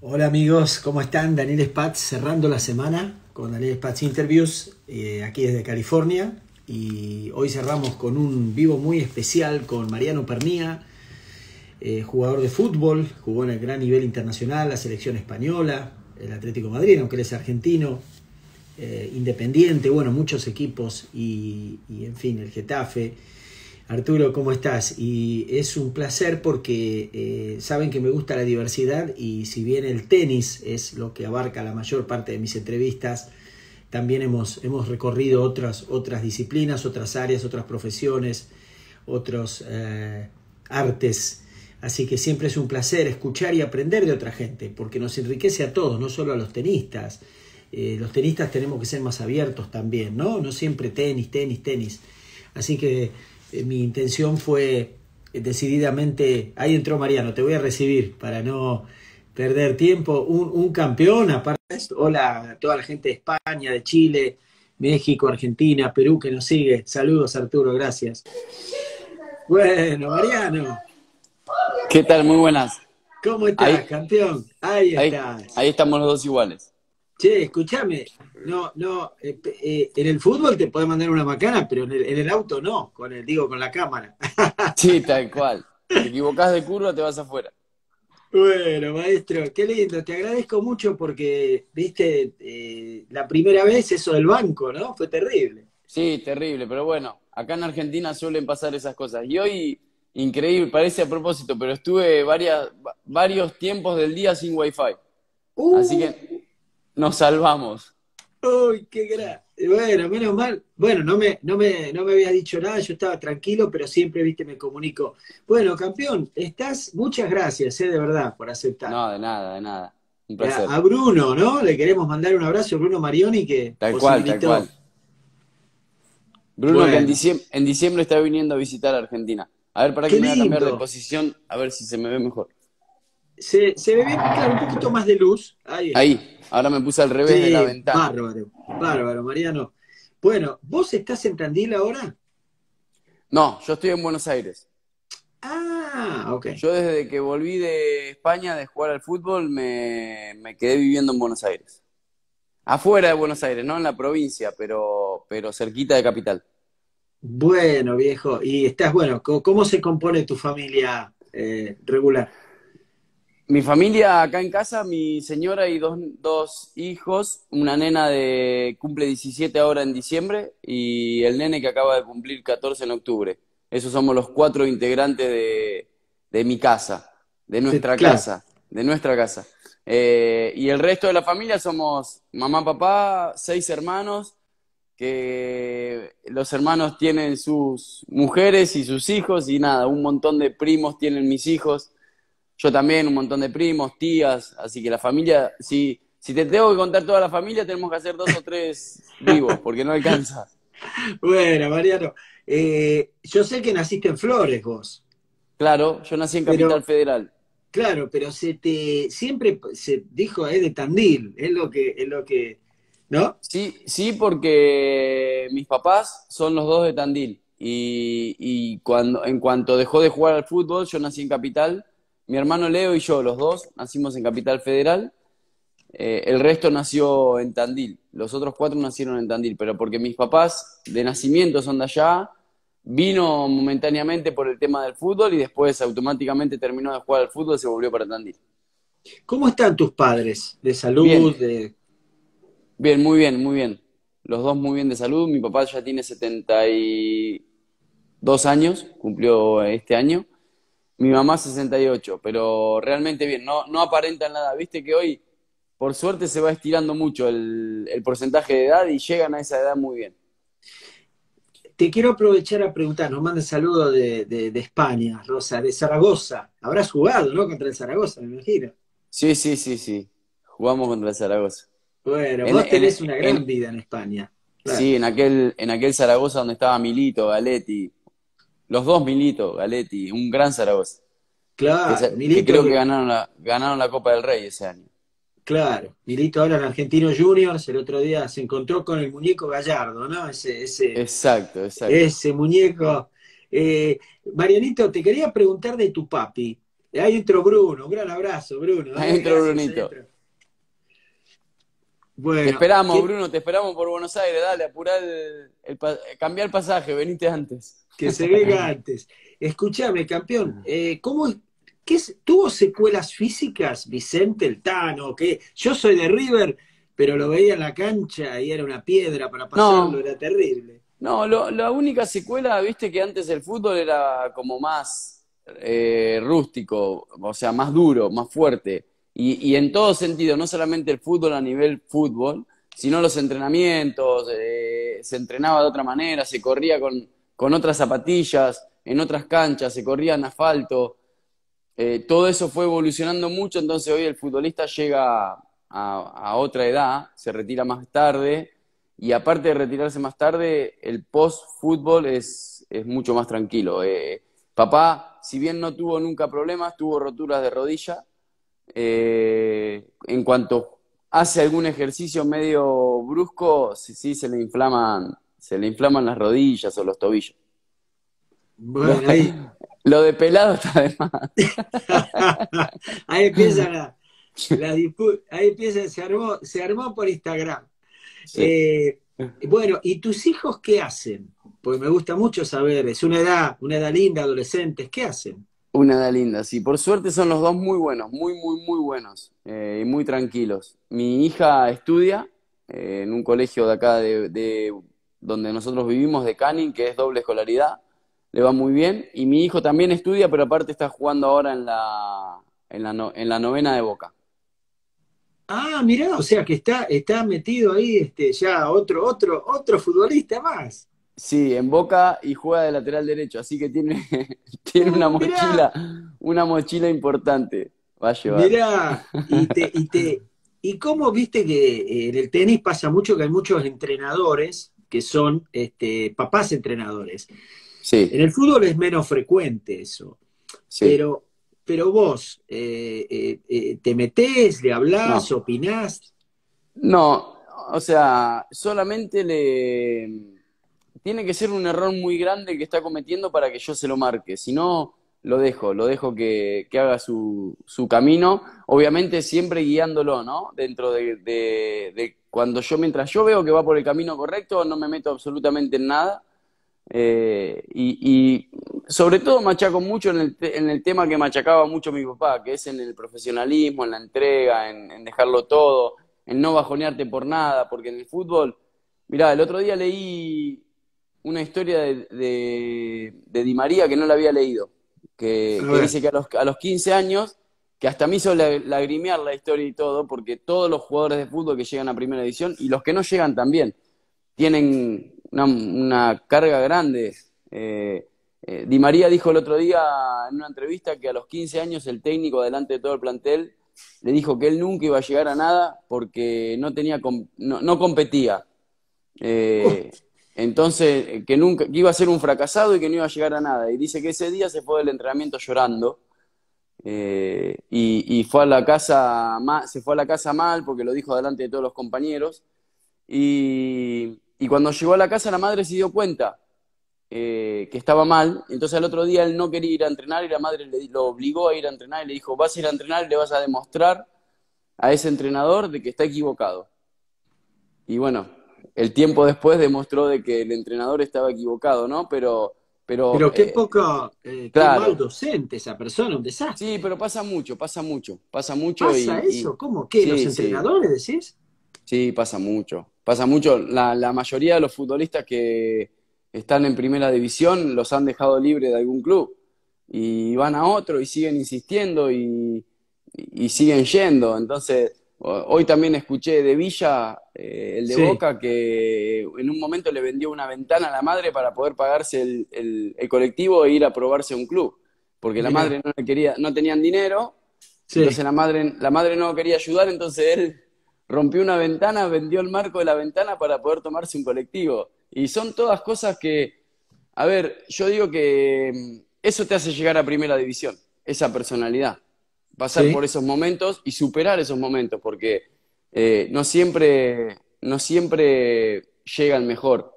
Hola amigos, ¿cómo están? Daniel Spatz cerrando la semana con Daniel Spatz Interviews, aquí desde California. Y hoy cerramos con un vivo muy especial con Mariano Pernia, jugador de fútbol, jugó en el gran nivel internacional, la selección española, el Atlético de Madrid, aunque él es argentino, Independiente, bueno, muchos equipos y en fin, el Getafe. Arturo, ¿cómo estás? Y es un placer porque saben que me gusta la diversidad y si bien el tenis es lo que abarca la mayor parte de mis entrevistas, también hemos recorrido otras disciplinas, otras áreas, otras profesiones, otros artes. Así que siempre es un placer escuchar y aprender de otra gente porque nos enriquece a todos, no solo a los tenistas. Los tenistas tenemos que ser más abiertos también, ¿no? No siempre tenis. Así que mi intención fue decididamente... Ahí entró Mariano, te voy a recibir para no perder tiempo. Un campeón, aparte. Hola a toda la gente de España, de Chile, México, Argentina, Perú que nos sigue. Saludos, Arturo, gracias. Bueno, Mariano. ¿Qué tal? Muy buenas. ¿Cómo estás, campeón? Ahí estás. Ahí estamos los dos iguales. Che, escúchame, en el fútbol te puede mandar una macana, pero en el auto no, con la cámara. Sí, tal cual. Te equivocás de curva, te vas afuera. Bueno, maestro, qué lindo. Te agradezco mucho porque, viste, la primera vez eso del banco, ¿no? Fue terrible. Sí, terrible, pero bueno, acá en Argentina suelen pasar esas cosas. Y hoy, increíble, parece a propósito, pero estuve varios tiempos del día sin wifi. Así que... nos salvamos. Uy, qué gran. Bueno, menos mal. Bueno, no me habías dicho nada, yo estaba tranquilo, pero siempre, viste, me comunico. Bueno, campeón, muchas gracias, de verdad, por aceptar. No, de nada. Un placer. A Bruno, ¿no? Le queremos mandar un abrazo a Bruno Marioni, que tal cual. Bruno, bueno, que en diciembre está viniendo a visitar a Argentina. A ver, para que me voy a cambiar de posición, a ver si se me ve mejor. Se ve bien, claro, un poquito más de luz. Ahí, ahora me puse al revés de la ventana. Bárbaro, Mariano. Bueno, ¿vos estás en Tandil ahora? No, yo estoy en Buenos Aires. Ah, ok. Yo desde que volví de España de jugar al fútbol me quedé viviendo en Buenos Aires. Afuera de Buenos Aires, no en la provincia, pero cerquita de Capital. Bueno, viejo, y ¿cómo se compone tu familia regular? Mi familia acá en casa, mi señora y dos hijos, una nena cumple 17 ahora en diciembre y el nene que acaba de cumplir 14 en octubre. Esos somos los 4 integrantes de mi casa, de nuestra casa. Y el resto de la familia somos mamá, papá, 6 hermanos, que los hermanos tienen sus mujeres y sus hijos y nada, un montón de primos tienen mis hijos. Yo también, un montón de primos, tías, así que la familia, si te tengo que contar toda la familia, tenemos que hacer 2 o 3 vivos, porque no alcanza. Bueno, Mariano, yo sé que naciste en Flores vos. Claro, yo nací en Capital Federal. Claro, pero siempre se dijo de Tandil, es lo que, ¿no? Sí, porque mis papás son los dos de Tandil, y en cuanto dejó de jugar al fútbol, yo nací en Capital. Mi hermano Leo y yo, los dos, nacimos en Capital Federal. El resto nació en Tandil. Los otros 4 nacieron en Tandil, pero porque mis papás de nacimiento son de allá, vino momentáneamente por el tema del fútbol y después automáticamente terminó de jugar al fútbol y se volvió para Tandil. ¿Cómo están tus padres? ¿De salud? Bien, bien, muy bien, muy bien. Los dos muy bien de salud. Mi papá ya tiene 72 años, cumplió este año. Mi mamá 68, pero realmente bien, no aparentan nada. Viste que hoy, por suerte, se va estirando mucho el porcentaje de edad y llegan a esa edad muy bien. Te quiero aprovechar a preguntar, nos manda un saludo de España, Rosa, de Zaragoza. Habrás jugado, ¿no? Contra el Zaragoza, me imagino. Sí. Jugamos contra el Zaragoza. Bueno, vos tenés una gran vida en España. Claro. Sí, en aquel Zaragoza donde estaba Milito, Galetti. Los dos Milito, Galetti, un gran Zaragoza. Claro, Milito, que creo que ganaron la Copa del Rey ese año. Claro, Milito ahora en Argentinos Juniors, el otro día se encontró con el muñeco Gallardo, ¿no? Exacto. Ese muñeco. Marianito, te quería preguntar de tu papi. Ahí entró Bruno, un gran abrazo, Bruno. Ahí entró Brunito. Bueno, te esperamos, Bruno, te esperamos por Buenos Aires, dale, apurá cambiá el pasaje, venite antes. Que se venga antes. Escuchame, campeón, ¿tuvo secuelas físicas Vicente el Tano? Que yo soy de River, pero lo veía en la cancha y era una piedra para pasarlo, no, era terrible. No, la única secuela, viste que antes el fútbol era como más rústico, o sea, más duro, más fuerte. Y en todo sentido, no solamente el fútbol a nivel fútbol, sino los entrenamientos, se entrenaba de otra manera, se corría con otras zapatillas, en otras canchas, se corría en asfalto, todo eso fue evolucionando mucho, entonces hoy el futbolista llega a otra edad, se retira más tarde, y aparte de retirarse más tarde, el post-fútbol es mucho más tranquilo. Papá, si bien no tuvo nunca problemas, tuvo roturas de rodilla. En cuanto hace algún ejercicio medio brusco, sí se le inflaman las rodillas o los tobillos. Bueno, ahí... Lo de pelado está de más. Ahí empieza la disputa, ahí empieza, se armó por Instagram. Sí. Bueno, ¿y tus hijos qué hacen? Porque me gusta mucho saber, es una edad linda, adolescentes, ¿qué hacen? Una edad linda, sí. Por suerte son los dos muy buenos, muy buenos y muy tranquilos. Mi hija estudia en un colegio de acá, de donde nosotros vivimos, de Canning, que es doble escolaridad. Le va muy bien. Y mi hijo también estudia, pero aparte está jugando ahora en la novena de Boca. Ah, mirá, o sea que está metido ahí ya otro futbolista más. Sí, en Boca y juega de lateral derecho, así que tiene una mochila importante. Va a llevar. Mirá, ¿y cómo viste que en el tenis pasa mucho que hay muchos entrenadores que son papás entrenadores? Sí. En el fútbol es menos frecuente eso. Sí. Pero vos, ¿te metés, le hablás, no, opinás? No, o sea, solamente tiene que ser un error muy grande que está cometiendo para que yo se lo marque. Si no, lo dejo que haga su camino. Obviamente siempre guiándolo, ¿no? Dentro de cuando mientras yo veo que va por el camino correcto, no me meto absolutamente en nada. Y sobre todo machaco mucho en el tema que machacaba mucho mi papá, que es en el profesionalismo, en la entrega, en dejarlo todo, en no bajonearte por nada. Porque en el fútbol, mirá, el otro día leí... una historia de Di María que no la había leído, que dice que a los 15 años, que hasta me hizo lagrimear la historia y todo, porque todos los jugadores de fútbol que llegan a primera división, y los que no llegan también, tienen una carga grande. Di María dijo el otro día en una entrevista que a los 15 años el técnico, delante de todo el plantel, le dijo que él nunca iba a llegar a nada porque no competía. Entonces, que iba a ser un fracasado y que no iba a llegar a nada. Y dice que ese día se fue del entrenamiento llorando. Y se fue a la casa mal porque lo dijo delante de todos los compañeros. Y cuando llegó a la casa, la madre se dio cuenta que estaba mal. Entonces, al otro día él no quería ir a entrenar y la madre lo obligó a ir a entrenar y le dijo: vas a ir a entrenar y le vas a demostrar a ese entrenador de que está equivocado. Y bueno... el tiempo después demostró de que el entrenador estaba equivocado, ¿no? Pero qué poco, claro, qué mal docente esa persona, un desastre. Sí, pero pasa mucho. ¿Pasa eso? ¿Cómo? ¿Qué? Sí, ¿los entrenadores decís? Sí, pasa mucho. La mayoría de los futbolistas que están en primera división los han dejado libre de algún club. Y van a otro y siguen insistiendo y siguen yendo. Entonces... hoy también escuché de Villa, el de sí, Boca, que en un momento le vendió una ventana a la madre para poder pagarse el colectivo e ir a probarse a un club. Porque la madre no le quería, no tenían dinero, sí, entonces la madre no quería ayudar, entonces él rompió una ventana, vendió el marco de la ventana para poder tomarse un colectivo. Y son todas cosas que, a ver, yo digo que eso te hace llegar a primera división, esa personalidad. Pasar, sí, por esos momentos y superar esos momentos, porque no siempre llega el mejor,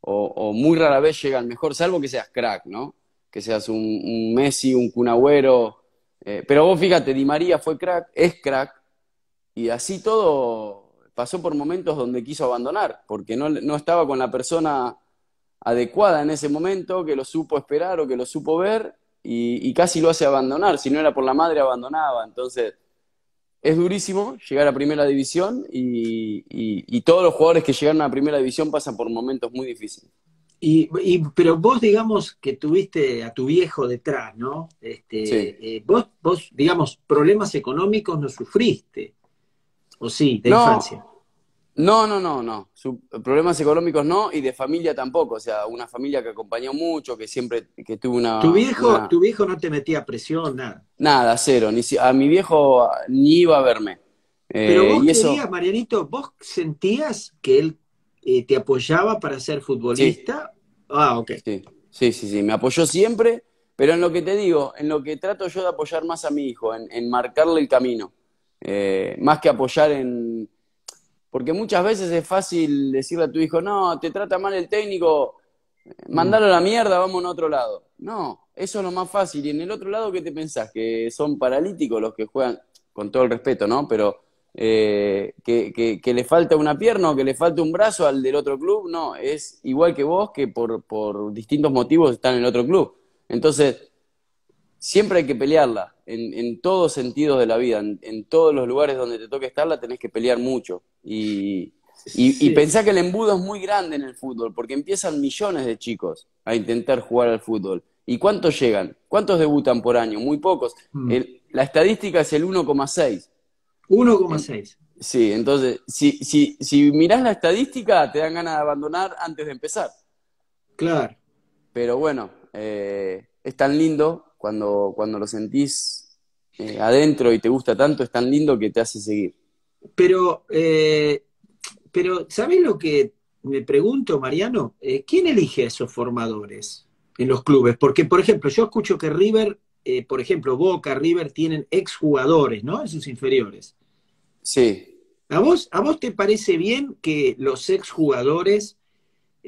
o muy rara vez llega el mejor, salvo que seas crack, ¿no? Que seas un Messi, un Kun Agüero, Pero vos fíjate, Di María fue crack, es crack, y así todo pasó por momentos donde quiso abandonar, porque no estaba con la persona adecuada en ese momento, que lo supo esperar o que lo supo ver, y casi lo hace abandonar. Si no era por la madre, abandonaba. Entonces, es durísimo llegar a Primera División, y todos los jugadores que llegaron a Primera División pasan por momentos muy difíciles. Pero vos, digamos, que tuviste a tu viejo detrás, ¿no? Sí. Vos, digamos, problemas económicos no sufriste, ¿o sí, de infancia? No. Problemas económicos no, y de familia tampoco. O sea, una familia que acompañó mucho, que siempre que tuvo una... ¿Tu viejo no te metía presión, nada? Nada, cero. A mi viejo ni iba a verme. Pero vos querías, Marianito, ¿vos sentías que él te apoyaba para ser futbolista? Sí. Ah, ok. Sí, me apoyó siempre, pero en lo que te digo, en lo que trato yo de apoyar más a mi hijo, en marcarle el camino, más que apoyar en... Porque muchas veces es fácil decirle a tu hijo, no, te trata mal el técnico, mandalo a la mierda, vamos a otro lado. No, eso es lo más fácil. Y en el otro lado, ¿qué te pensás? Que son paralíticos los que juegan, con todo el respeto, ¿no? Pero... que le falta una pierna o que le falta un brazo al del otro club, no, es igual que vos, que por distintos motivos están en el otro club. Entonces, siempre hay que pelearla, en todos sentidos de la vida, en todos los lugares donde te toque estarla tenés que pelear mucho. Y pensá que el embudo es muy grande en el fútbol, porque empiezan millones de chicos a intentar jugar al fútbol. ¿Y cuántos llegan? ¿Cuántos debutan por año? Muy pocos. La estadística es el 1,6. 1,6. Sí, entonces, si mirás la estadística, te dan ganas de abandonar antes de empezar. Claro. Pero bueno, es tan lindo cuando lo sentís adentro y te gusta tanto, es tan lindo que te hace seguir. Pero ¿sabés lo que me pregunto, Mariano? ¿Quién elige a esos formadores en los clubes? Porque, por ejemplo, yo escucho que River... por ejemplo, Boca, River tienen exjugadores, ¿no? En sus inferiores. Sí. ¿A vos te parece bien que los exjugadores,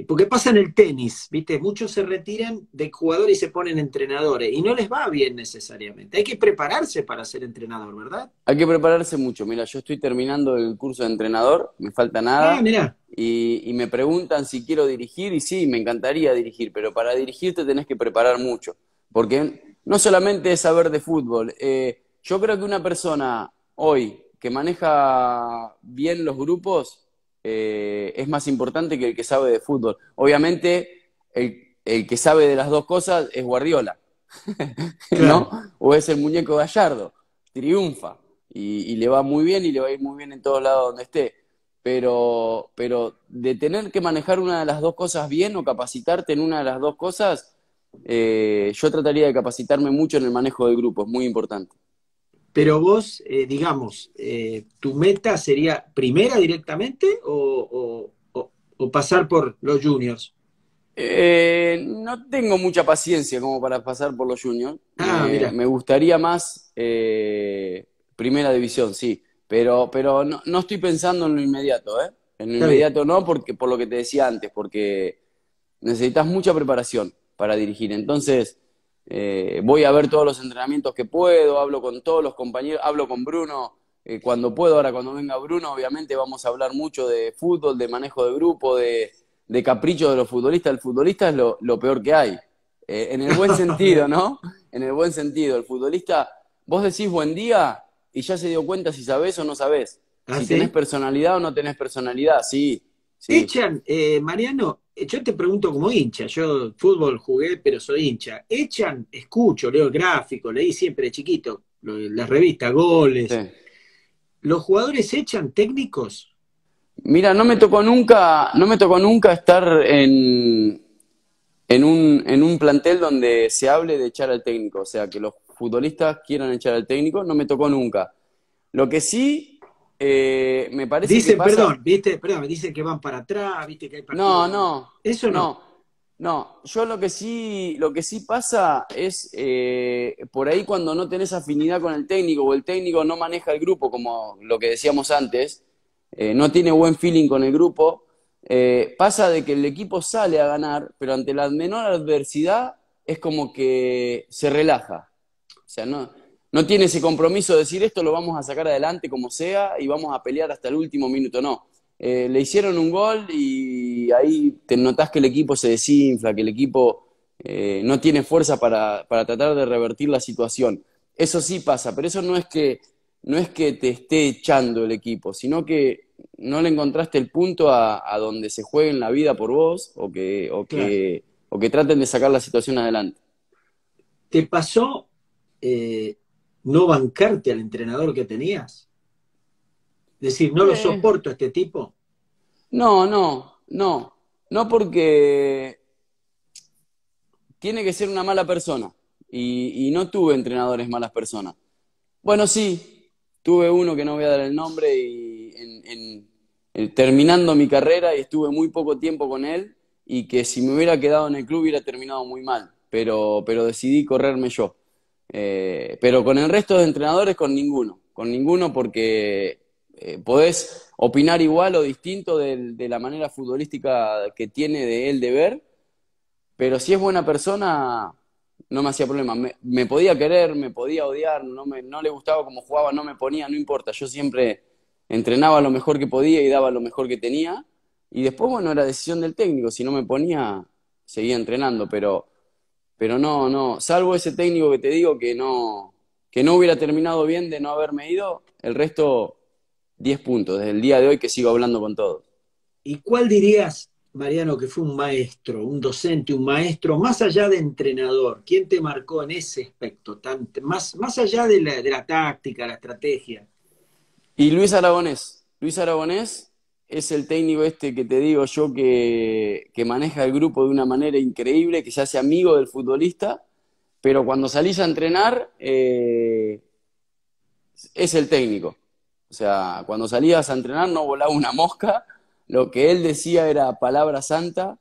porque pasa en el tenis, ¿viste? Muchos se retiran de jugadores y se ponen entrenadores, y no les va bien necesariamente. Hay que prepararse para ser entrenador, ¿verdad? Hay que prepararse mucho. Mira, yo estoy terminando el curso de entrenador, me falta nada. Ah, mirá. Y me preguntan si quiero dirigir, y sí, me encantaría dirigir, pero para dirigirte tenés que preparar mucho, porque... No solamente es saber de fútbol. Yo creo que una persona hoy que maneja bien los grupos es más importante que el que sabe de fútbol. Obviamente, el que sabe de las dos cosas es Guardiola, ¿no? O es el muñeco Gallardo. Triunfa. Y le va muy bien, y le va a ir muy bien en todos lados donde esté. Pero de tener que manejar una de las dos cosas bien, o capacitarte en una de las dos cosas... yo trataría de capacitarme mucho en el manejo del grupo, es muy importante. Pero vos, digamos, ¿tu meta sería primera directamente o pasar por los juniors? No tengo mucha paciencia como para pasar por los juniors. Me gustaría más primera división, sí, pero no estoy pensando en lo inmediato, ¿eh? En lo inmediato no, porque por lo que te decía antes, porque necesitas mucha preparación para dirigir. Entonces, voy a ver todos los entrenamientos que puedo, hablo con todos los compañeros, hablo con Bruno cuando puedo. Ahora cuando venga Bruno, obviamente vamos a hablar mucho de fútbol, de manejo de grupo, de capricho de los futbolistas. El futbolista es lo peor que hay, en el buen sentido, ¿no? En el buen sentido. El futbolista, vos decís buen día y ya se dio cuenta si sabés o no sabés, si tenés personalidad o no tenés personalidad, sí. Echan, Mariano, yo te pregunto como hincha, yo fútbol jugué, pero soy hincha. Echan, escucho, leo el gráfico, leí siempre de chiquito, las revistas, Goles. Sí. ¿Los jugadores echan técnicos? Mira, no me tocó nunca estar en un plantel donde se hable de echar al técnico, o sea, que los futbolistas quieran echar al técnico, no me tocó nunca. Lo que sí... me parece dicen, que pasa... Perdón, me dicen que van para atrás, viste que hay partidos. No. Eso no. Yo lo que sí pasa es por ahí cuando no tenés afinidad con el técnico, o el técnico no maneja el grupo, como lo que decíamos antes, no tiene buen feeling con el grupo, pasa de que el equipo sale a ganar, pero ante la menor adversidad es como que se relaja. O sea, no... no tiene ese compromiso de decir esto lo vamos a sacar adelante como sea y vamos a pelear hasta el último minuto, no. Le hicieron un gol y ahí te notás que el equipo se desinfla, que el equipo no tiene fuerza para tratar de revertir la situación. Eso sí pasa, pero eso no es que te esté echando el equipo, sino que no le encontraste el punto a donde se jueguen la vida por vos o que traten de sacar la situación adelante. ¿Te pasó no bancarte al entrenador que tenías? Decir, no lo soporto a este tipo. No, porque tiene que ser una mala persona. Y no tuve entrenadores malas personas. Bueno, sí, tuve uno que no voy a dar el nombre y terminando mi carrera y estuve muy poco tiempo con él y que si me hubiera quedado en el club hubiera terminado muy mal, pero decidí correrme yo. Pero con el resto de entrenadores, con ninguno porque podés opinar igual o distinto de la manera futbolística que tiene de él de ver, pero si es buena persona no me hacía problema. Me podía querer, me podía odiar, no le gustaba cómo jugaba, no me ponía, no importa. Yo siempre entrenaba lo mejor que podía y daba lo mejor que tenía. Y después, bueno, era decisión del técnico. Si no me ponía, seguía entrenando. Pero no. Salvo ese técnico que te digo que no hubiera terminado bien de no haberme ido, el resto 10 puntos. Desde el día de hoy que sigo hablando con todos. ¿Y cuál dirías, Mariano, que fue un maestro, un docente, un maestro, más allá de entrenador? ¿Quién te marcó en ese aspecto, más allá de la táctica, la estrategia? Y Luis Aragonés. Luis Aragonés es el técnico este que te digo yo que maneja el grupo de una manera increíble, que se hace amigo del futbolista, pero cuando salís a entrenar es el técnico. O sea, cuando salías a entrenar no volaba una mosca. Lo que él decía era palabra santa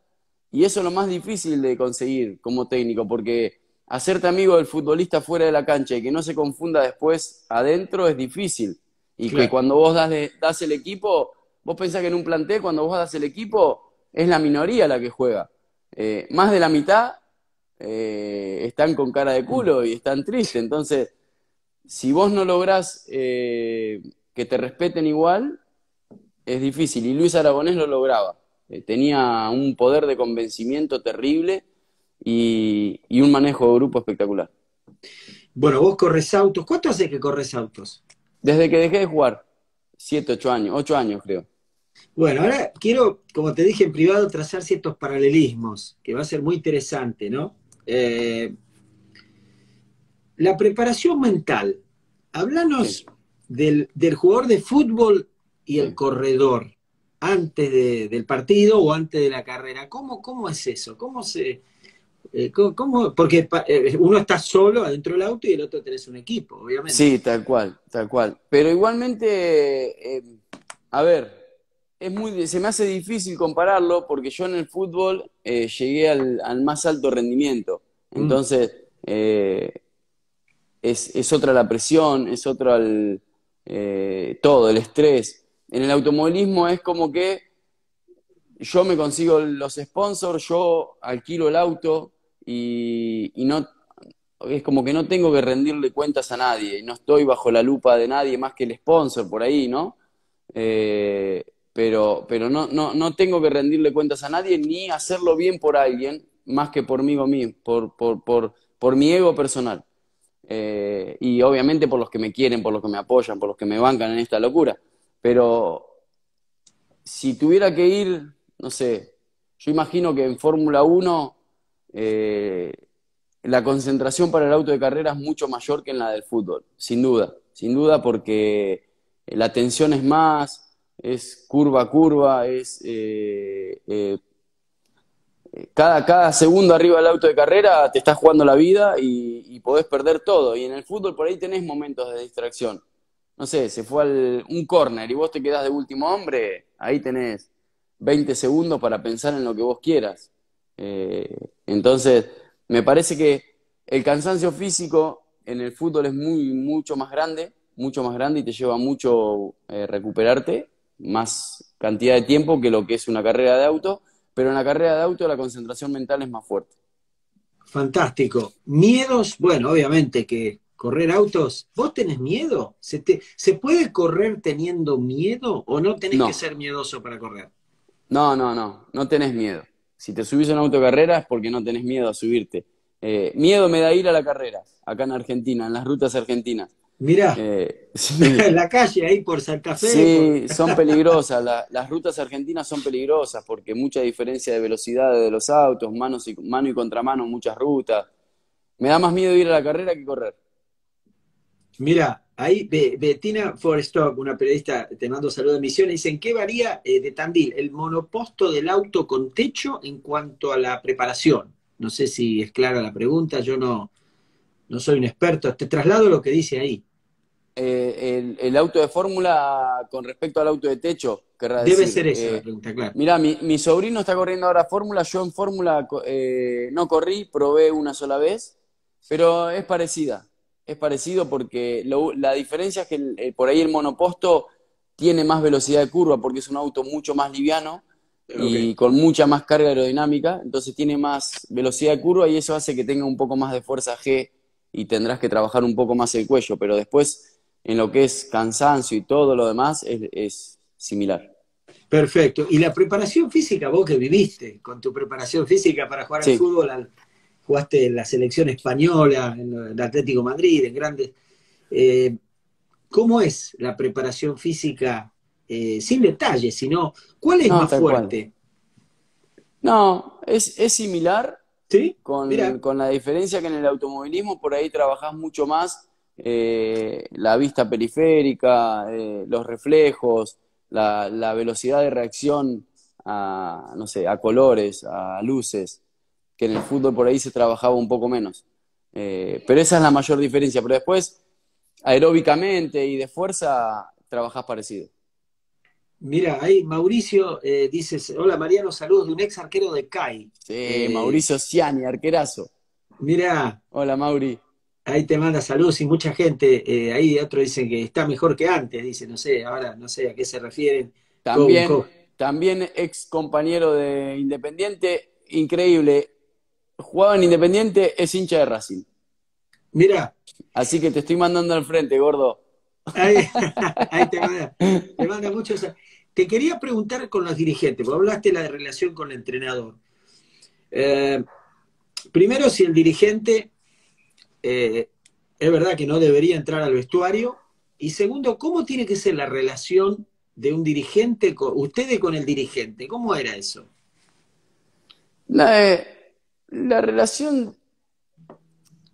y eso es lo más difícil de conseguir como técnico, porque hacerte amigo del futbolista fuera de la cancha y que no se confunda después adentro es difícil. Y claro, que cuando vos das el equipo, vos pensás que en un plantel cuando vos das el equipo es la minoría la que juega. Más de la mitad están con cara de culo y están tristes. Entonces, si vos no lográs que te respeten igual, es difícil, y Luis Aragonés lo lograba. Tenía un poder de convencimiento terrible y un manejo de grupo espectacular. Bueno, vos corres autos. ¿Cuánto hace que corres autos? Desde que dejé de jugar. 8 años creo. Bueno, ahora quiero, como te dije en privado, trazar ciertos paralelismos, que va a ser muy interesante, ¿no? La preparación mental. Háblanos del jugador de fútbol y el corredor, antes del partido o antes de la carrera. ¿Cómo es eso? Porque uno está solo adentro del auto y el otro tenés un equipo, obviamente. Sí, tal cual. Pero igualmente, a ver, se me hace difícil compararlo porque yo en el fútbol llegué al más alto rendimiento. Entonces, es otra la presión, es otra todo, el estrés. En el automovilismo es como que yo me consigo los sponsors, yo alquilo el auto y no es como que no tengo que rendirle cuentas a nadie, no estoy bajo la lupa de nadie más que el sponsor por ahí, ¿no? Pero no tengo que rendirle cuentas a nadie ni hacerlo bien por alguien más que por mí mismo, por mi ego personal. Y obviamente por los que me quieren, por los que me apoyan, por los que me bancan en esta locura. Pero si tuviera que ir, no sé, yo imagino que en Fórmula 1 la concentración para el auto de carrera es mucho mayor que en la del fútbol, sin duda porque la tensión es más, es curva a curva, es cada segundo arriba del auto de carrera te estás jugando la vida y podés perder todo. Y en el fútbol por ahí tenés momentos de distracción. No sé, se fue un córner y vos te quedás de último hombre, ahí tenés 20 segundos para pensar en lo que vos quieras. Entonces, me parece que el cansancio físico en el fútbol es mucho más grande y te lleva mucho recuperarte, más cantidad de tiempo que lo que es una carrera de auto, pero en la carrera de auto la concentración mental es más fuerte. Fantástico. Miedos, bueno, obviamente que correr autos. ¿Vos tenés miedo? ¿Se puede correr teniendo miedo o no tenés que ser miedoso para correr? No, no, no. No tenés miedo. Si te subís a una autocarrera es porque no tenés miedo a subirte. Miedo me da ir a la carrera, acá en Argentina, en las rutas argentinas. Mirá, en la calle ahí por Santa Fe. Sí, son peligrosas, las rutas argentinas son peligrosas porque mucha diferencia de velocidad de los autos, mano y contramano, muchas rutas. Me da más miedo ir a la carrera que correr. Mira, ahí Bettina Forstock, una periodista, te mando saludos de Misiones, dice, ¿en qué varía de Tandil el monoposto del auto con techo en cuanto a la preparación? No sé si es clara la pregunta, yo no soy un experto. Te traslado lo que dice ahí. El auto de fórmula con respecto al auto de techo, querrá decir. Debe ser esa la pregunta, claro. Mirá, mi sobrino está corriendo ahora fórmula. Yo en fórmula no corrí, probé una sola vez, pero es parecida. Es parecido porque la diferencia es que por ahí el monoposto tiene más velocidad de curva porque es un auto mucho más liviano. Okay. Y con mucha más carga aerodinámica, entonces tiene más velocidad de curva y eso hace que tenga un poco más de fuerza G y tendrás que trabajar un poco más el cuello, pero después en lo que es cansancio y todo lo demás es similar. Perfecto. Y la preparación física, vos que viviste con tu preparación física para jugar al fútbol, jugaste en la selección española, en el Atlético de Madrid, en grandes. ¿Cómo es la preparación física? Sin detalles, sino ¿cuál es más fuerte? Cual. No, es similar, ¿sí? Con la diferencia que en el automovilismo por ahí trabajás mucho más la vista periférica, los reflejos, la velocidad de reacción a, no sé, a colores, a luces, que en el fútbol por ahí se trabajaba un poco menos. Pero esa es la mayor diferencia, pero después aeróbicamente y de fuerza trabajás parecido. Mira, ahí Mauricio dice, hola Mariano, saludos de un ex arquero de CAI. Sí, Mauricio Siani, arquerazo. Mira. Hola Mauri. Ahí te manda saludos y mucha gente. Ahí otro dice que está mejor que antes, dice, no sé, ahora no sé a qué se refieren. También, también ex compañero de Independiente, increíble. Jugaba en Independiente, es hincha de Racing. Mira. Así que te estoy mandando al frente, gordo. Ahí te manda mucho. Te quería preguntar con los dirigentes, porque hablaste de la relación con el entrenador. Primero, si el dirigente es verdad que no debería entrar al vestuario. Y segundo, ¿cómo tiene que ser la relación de un dirigente, ustedes con el dirigente? ¿Cómo era eso? La relación,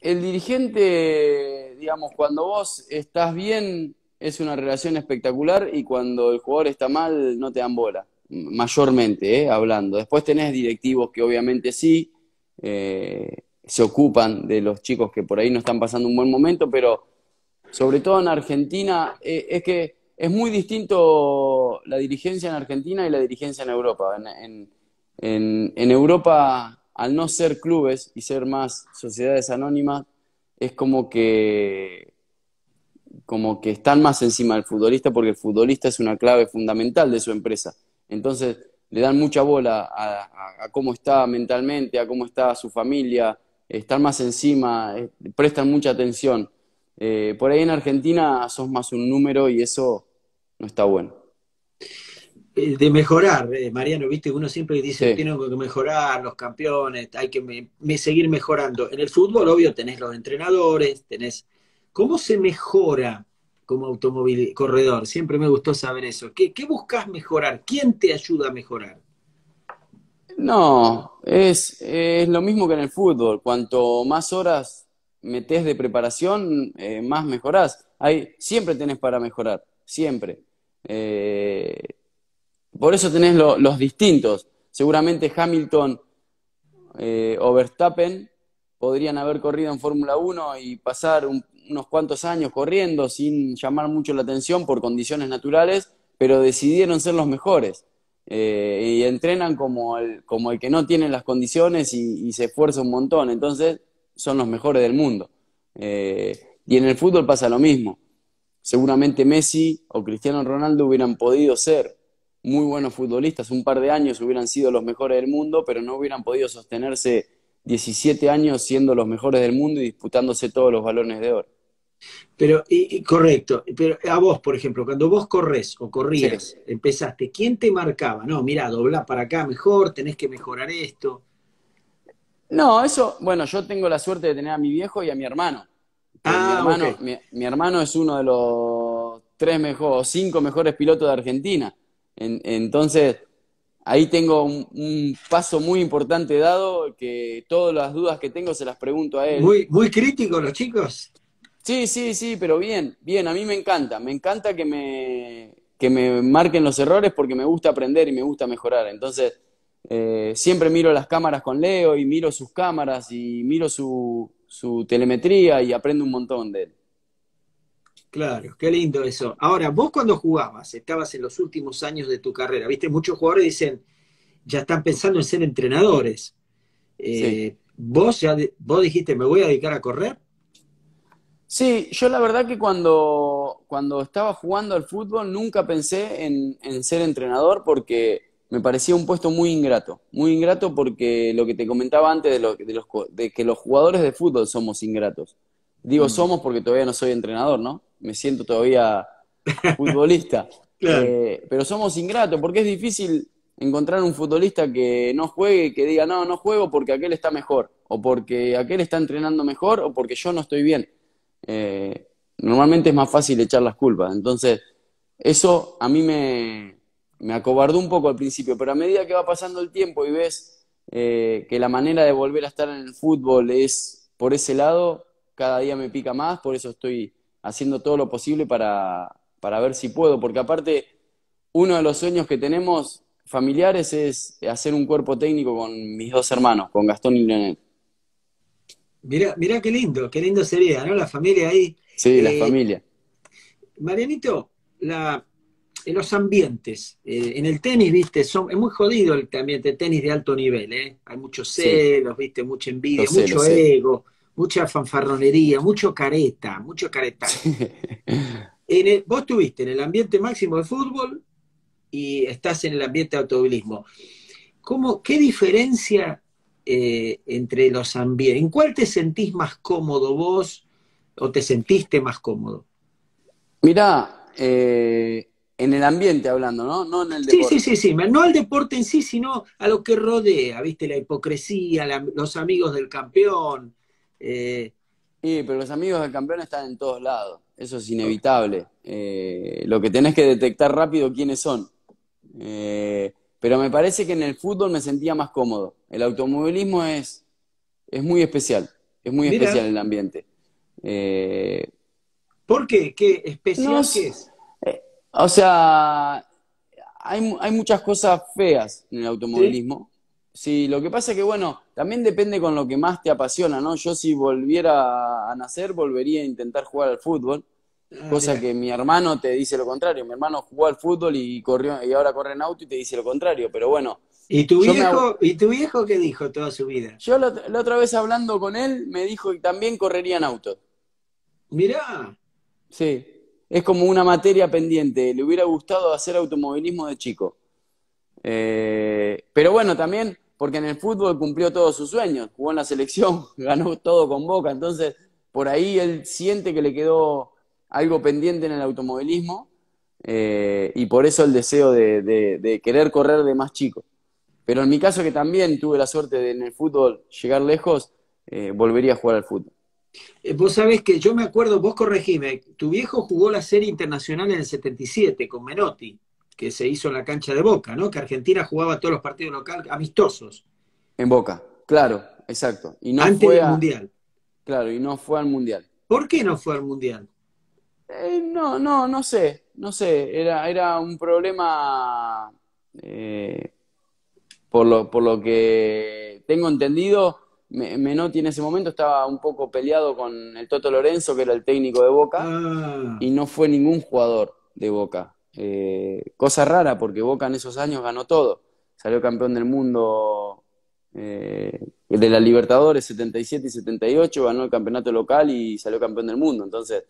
el dirigente, digamos, cuando vos estás bien es una relación espectacular y cuando el jugador está mal no te dan bola, mayormente, hablando. Después tenés directivos que obviamente sí se ocupan de los chicos que por ahí no están pasando un buen momento, pero sobre todo en Argentina es que es muy distinto la dirigencia en Argentina y la dirigencia en Europa. En Europa, al no ser clubes y ser más sociedades anónimas, es como que están más encima del futbolista porque el futbolista es una clave fundamental de su empresa. Entonces le dan mucha bola a cómo está mentalmente, a cómo está su familia, están más encima, prestan mucha atención. Por ahí en Argentina sos más un número y eso no está bueno. De mejorar, Mariano, viste, uno siempre dice, tienen que mejorar los campeones, hay que seguir mejorando. En el fútbol, obvio, tenés los entrenadores, tenés... ¿Cómo se mejora como automovilista, corredor? Siempre me gustó saber eso. ¿Qué buscas mejorar? ¿Quién te ayuda a mejorar? No, es lo mismo que en el fútbol. Cuanto más horas metés de preparación, más mejorás. Siempre tenés para mejorar, siempre. Por eso tenés los distintos. Seguramente Hamilton o Verstappen podrían haber corrido en Fórmula 1 y pasar unos cuantos años corriendo sin llamar mucho la atención por condiciones naturales, pero decidieron ser los mejores. Y entrenan como el que no tiene las condiciones y se esfuerza un montón. Entonces son los mejores del mundo. Y en el fútbol pasa lo mismo. Seguramente Messi o Cristiano Ronaldo hubieran podido ser muy buenos futbolistas, un par de años hubieran sido los mejores del mundo, pero no hubieran podido sostenerse 17 años siendo los mejores del mundo y disputándose todos los balones de oro. Pero, correcto, pero a vos, por ejemplo, cuando vos corres o corrías, sí, empezaste, ¿quién te marcaba? No, mirá, doblá para acá mejor, tenés que mejorar esto. No, eso, bueno, yo tengo la suerte de tener a mi viejo y a mi hermano. Ah, mi hermano, okay, mi hermano es uno de los 5 mejores pilotos de Argentina. Entonces, ahí tengo un paso muy importante dado, que todas las dudas que tengo se las pregunto a él. Muy críticos los chicos. Sí, sí, sí, pero bien, bien, a mí me encanta que me marquen los errores porque me gusta aprender y me gusta mejorar. Entonces, siempre miro las cámaras con Leo y miro sus cámaras y miro su telemetría y aprendo un montón de él. Claro, qué lindo eso. Ahora, vos cuando jugabas, estabas en los últimos años de tu carrera, viste, muchos jugadores dicen, ya están pensando en ser entrenadores. Sí. ¿Vos dijiste, me voy a dedicar a correr? Sí, yo la verdad que cuando estaba jugando al fútbol nunca pensé en ser entrenador porque me parecía un puesto muy ingrato porque lo que te comentaba antes de que los jugadores de fútbol somos ingratos. Digo somos porque todavía no soy entrenador, ¿no? Me siento todavía futbolista. Claro. Pero somos ingratos porque es difícil encontrar un futbolista que no juegue y que diga, no, no juego porque aquel está mejor o porque aquel está entrenando mejor o porque yo no estoy bien. Normalmente es más fácil echar las culpas, entonces eso a mí me acobardó un poco al principio, pero a medida que va pasando el tiempo y ves que la manera de volver a estar en el fútbol es por ese lado, cada día me pica más, por eso estoy haciendo todo lo posible para ver si puedo, porque aparte uno de los sueños que tenemos familiares es hacer un cuerpo técnico con mis dos hermanos, con Gastón y Leonel. Mirá qué lindo sería, ¿no? La familia ahí. Sí, la familia. Marianito, los ambientes. En el tenis, viste, es muy jodido el ambiente, tenis de alto nivel, ¿eh? Hay muchos celos, sí, viste, mucha envidia, sé, mucho ego, mucha fanfarronería, mucho caretaje. Sí. Vos estuviste en el ambiente máximo de fútbol y estás en el ambiente de automovilismo. ¿Qué diferencia entre los ambientes? ¿En cuál te sentís más cómodo vos o te sentiste más cómodo? Mirá, en el ambiente hablando, ¿no? No en el deporte. Sí, sí, sí, sí, no al deporte en sí, sino a lo que rodea, ¿viste? La hipocresía, los amigos del campeón. Sí, pero los amigos del campeón están en todos lados, eso es inevitable. Lo que tenés que detectar rápido quiénes son. Pero me parece que en el fútbol me sentía más cómodo. El automovilismo es muy especial. Es muy especial el ambiente. ¿Por qué? ¿Qué especial qué es? O sea, hay muchas cosas feas en el automovilismo. Sí, lo que pasa es que, bueno, también depende con lo que más te apasiona, ¿no? Yo si volviera a nacer, volvería a intentar jugar al fútbol. Cosa que mi hermano te dice lo contrario. Mi hermano jugó al fútbol y corrió y ahora corre en auto y te dice lo contrario, pero bueno. ¿Y tu viejo qué dijo toda su vida? Yo la otra vez hablando con él me dijo que también correría en auto. Mirá. Sí, es como una materia pendiente. Le hubiera gustado hacer automovilismo de chico. Pero bueno, también porque en el fútbol cumplió todos sus sueños. Jugó en la selección, ganó todo con Boca. Entonces, por ahí él siente que le quedó algo pendiente en el automovilismo y por eso el deseo de querer correr de más chico. Pero en mi caso, que también tuve la suerte de en el fútbol llegar lejos, volvería a jugar al fútbol. Vos sabés que yo me acuerdo, vos corregime, tu viejo jugó la Serie Internacional en el 77 con Menotti, que se hizo en la cancha de Boca, ¿no? Que Argentina jugaba todos los partidos locales amistosos. En Boca, claro, exacto. Y no antes del Mundial. Claro, y no fue al Mundial. ¿Por qué no fue al Mundial? No sé, era un problema, por lo que tengo entendido, Menotti en ese momento estaba un poco peleado con el Toto Lorenzo, que era el técnico de Boca, y no fue ningún jugador de Boca. Cosa rara, porque Boca en esos años ganó todo, salió campeón del mundo de la Libertadores 77 y 78, ganó el campeonato local y salió campeón del mundo, entonces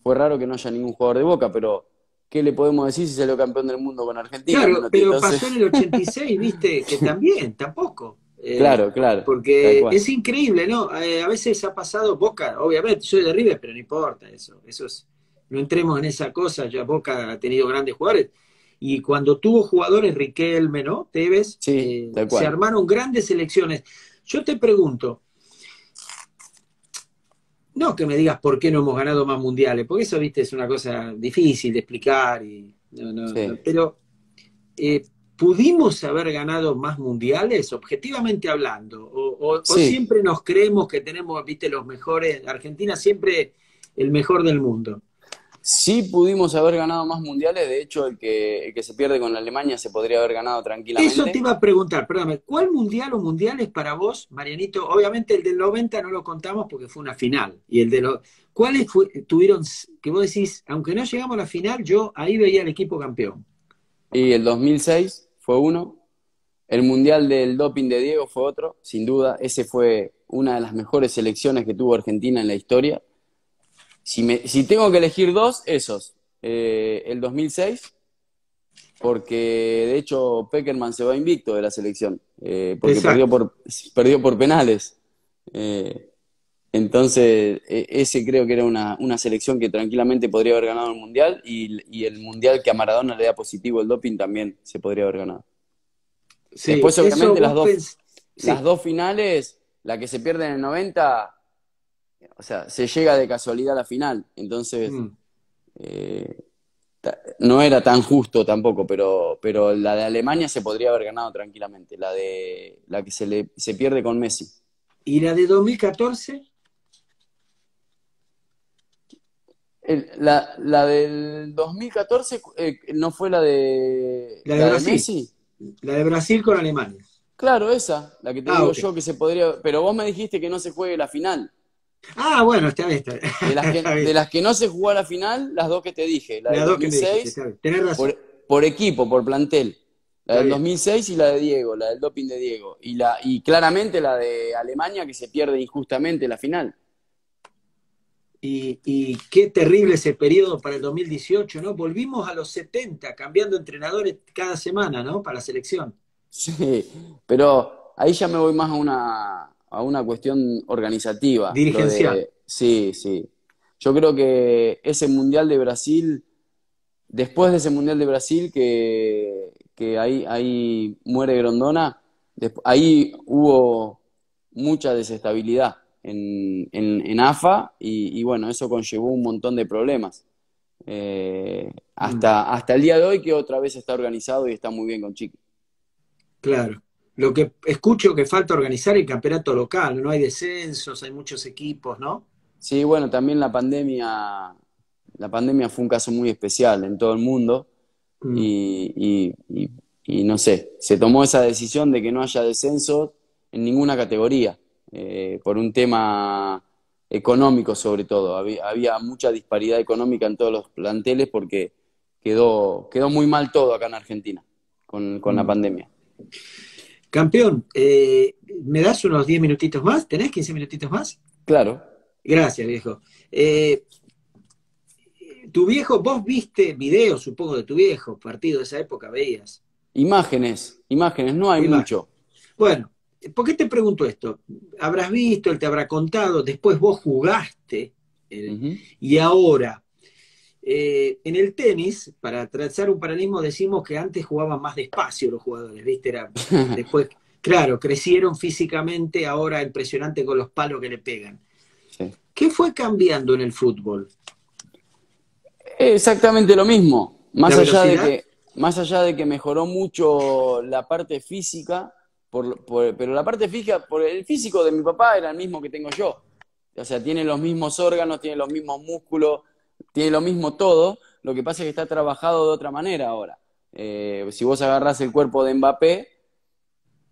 fue raro que no haya ningún jugador de Boca, pero ¿qué le podemos decir si salió campeón del mundo con Argentina? Claro, pero pasó en el 86, ¿viste? Que también, tampoco. Claro. Porque es increíble, ¿no? A veces ha pasado Boca, obviamente, soy de River, pero no importa eso. No entremos en esa cosa, ya Boca ha tenido grandes jugadores. Y cuando tuvo jugadores, Riquelme, ¿no? Tevez, sí, se armaron grandes selecciones. Yo te pregunto, no que me digas por qué no hemos ganado más mundiales, porque eso, viste, es una cosa difícil de explicar. Y, no, pero, ¿pudimos haber ganado más mundiales, objetivamente hablando? O siempre nos creemos que tenemos, viste, los mejores. Argentina siempre el mejor del mundo. Sí pudimos haber ganado más mundiales, de hecho el que se pierde con Alemania se podría haber ganado tranquilamente. Eso te iba a preguntar, perdóname, ¿cuál mundial o mundiales para vos, Marianito? Obviamente el del 90 no lo contamos porque fue una final, y el de los... ¿Cuáles tuvieron, que vos decís, aunque no llegamos a la final, yo ahí veía al equipo campeón? Y el 2006 fue uno, el mundial del doping de Diego fue otro, sin duda, ese fue una de las mejores selecciones que tuvo Argentina en la historia. Si tengo que elegir dos, esos. El 2006, porque de hecho Peckerman se va invicto de la selección, porque perdió por penales. Entonces, ese creo que era una selección que tranquilamente podría haber ganado el Mundial, y el Mundial que a Maradona le da positivo el doping también se podría haber ganado. Sí, después, obviamente, las dos finales, la que se pierde en el 90... O sea, se llega de casualidad a la final, entonces no era tan justo tampoco, pero la de Alemania se podría haber ganado tranquilamente, la que se pierde con Messi. ¿Y la de 2014? La del 2014 no fue la de Messi. La de Brasil con Alemania. Claro, esa, la que te digo yo que se podría... Pero vos me dijiste que no se juegue la final. Ah, bueno, está bien. De las que no se jugó a la final, las dos que te dije. La del 2006, tenés razón. Por equipo, por plantel. La del 2006 y la de Diego, la del doping de Diego. Y claramente la de Alemania, que se pierde injustamente la final. Y qué terrible ese periodo para el 2018, ¿no? Volvimos a los 70, cambiando entrenadores cada semana, ¿no? Para la selección. Sí, pero ahí ya me voy más a una cuestión organizativa. Dirigencial. Sí. Yo creo que ese Mundial de Brasil, después de ese Mundial de Brasil, que ahí muere Grondona, ahí hubo mucha desestabilidad en AFA, y bueno, eso conllevó un montón de problemas. Hasta el día de hoy, que otra vez está organizado y está muy bien con Chiqui. Claro. Lo que escucho que falta organizar el campeonato local, no hay descensos, hay muchos equipos, ¿no? Sí, bueno, también la pandemia fue un caso muy especial en todo el mundo, y no sé, se tomó esa decisión de que no haya descensos en ninguna categoría, por un tema económico sobre todo. Había mucha disparidad económica en todos los planteles porque quedó muy mal todo acá en Argentina con la pandemia. Campeón, ¿me das unos 10 minutitos más? ¿Tenés 15 minutitos más? Claro. Gracias, viejo. Tu viejo, vos viste videos, supongo, de tu viejo, partido de esa época, veías. Imágenes, no hay mucho. Bueno, ¿por qué te pregunto esto? Habrás visto, él te habrá contado, después vos jugaste, y ahora... en el tenis, para trazar un paralelismo, decimos que antes jugaban más despacio los jugadores, ¿viste? Después, claro, crecieron físicamente, ahora impresionante con los palos que le pegan. Sí. ¿Qué fue cambiando en el fútbol? Exactamente lo mismo. Más allá de que mejoró mucho la parte física, pero la parte física, por el físico de mi papá era el mismo que tengo yo. O sea, tiene los mismos órganos, tiene los mismos músculos, tiene lo mismo todo, lo que pasa es que está trabajado de otra manera ahora. Si vos agarrás el cuerpo de Mbappé,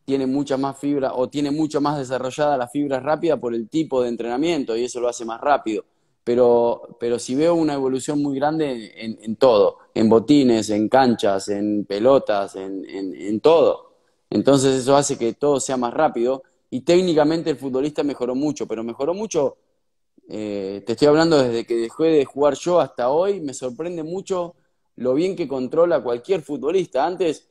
tiene mucha más fibra, o tiene mucho más desarrollada la fibra rápida por el tipo de entrenamiento, y eso lo hace más rápido. Pero sí veo una evolución muy grande en todo, en botines, en canchas, en pelotas, en todo. Entonces eso hace que todo sea más rápido, y técnicamente el futbolista mejoró mucho, pero mejoró mucho... te estoy hablando desde que dejé de jugar yo hasta hoy. Me sorprende mucho lo bien que controla cualquier futbolista. Antes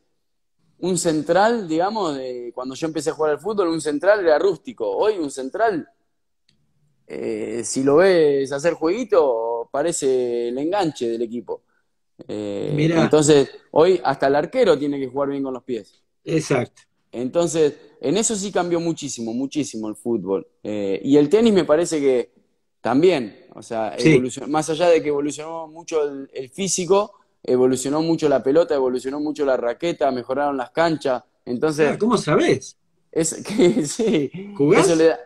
un central, digamos, de cuando yo empecé a jugar al fútbol, un central era rústico. Hoy un central, si lo ves hacer jueguito, parece el enganche del equipo. Entonces, hoy hasta el arquero tiene que jugar bien con los pies. Exacto. Entonces, en eso sí cambió muchísimo, muchísimo el fútbol. Y el tenis me parece que también, o sea, sí, más allá de que evolucionó mucho el físico, evolucionó mucho la pelota, evolucionó mucho la raqueta, mejoraron las canchas. Entonces, ¿cómo sabés? Sí. ¿Jugás? Eso le da...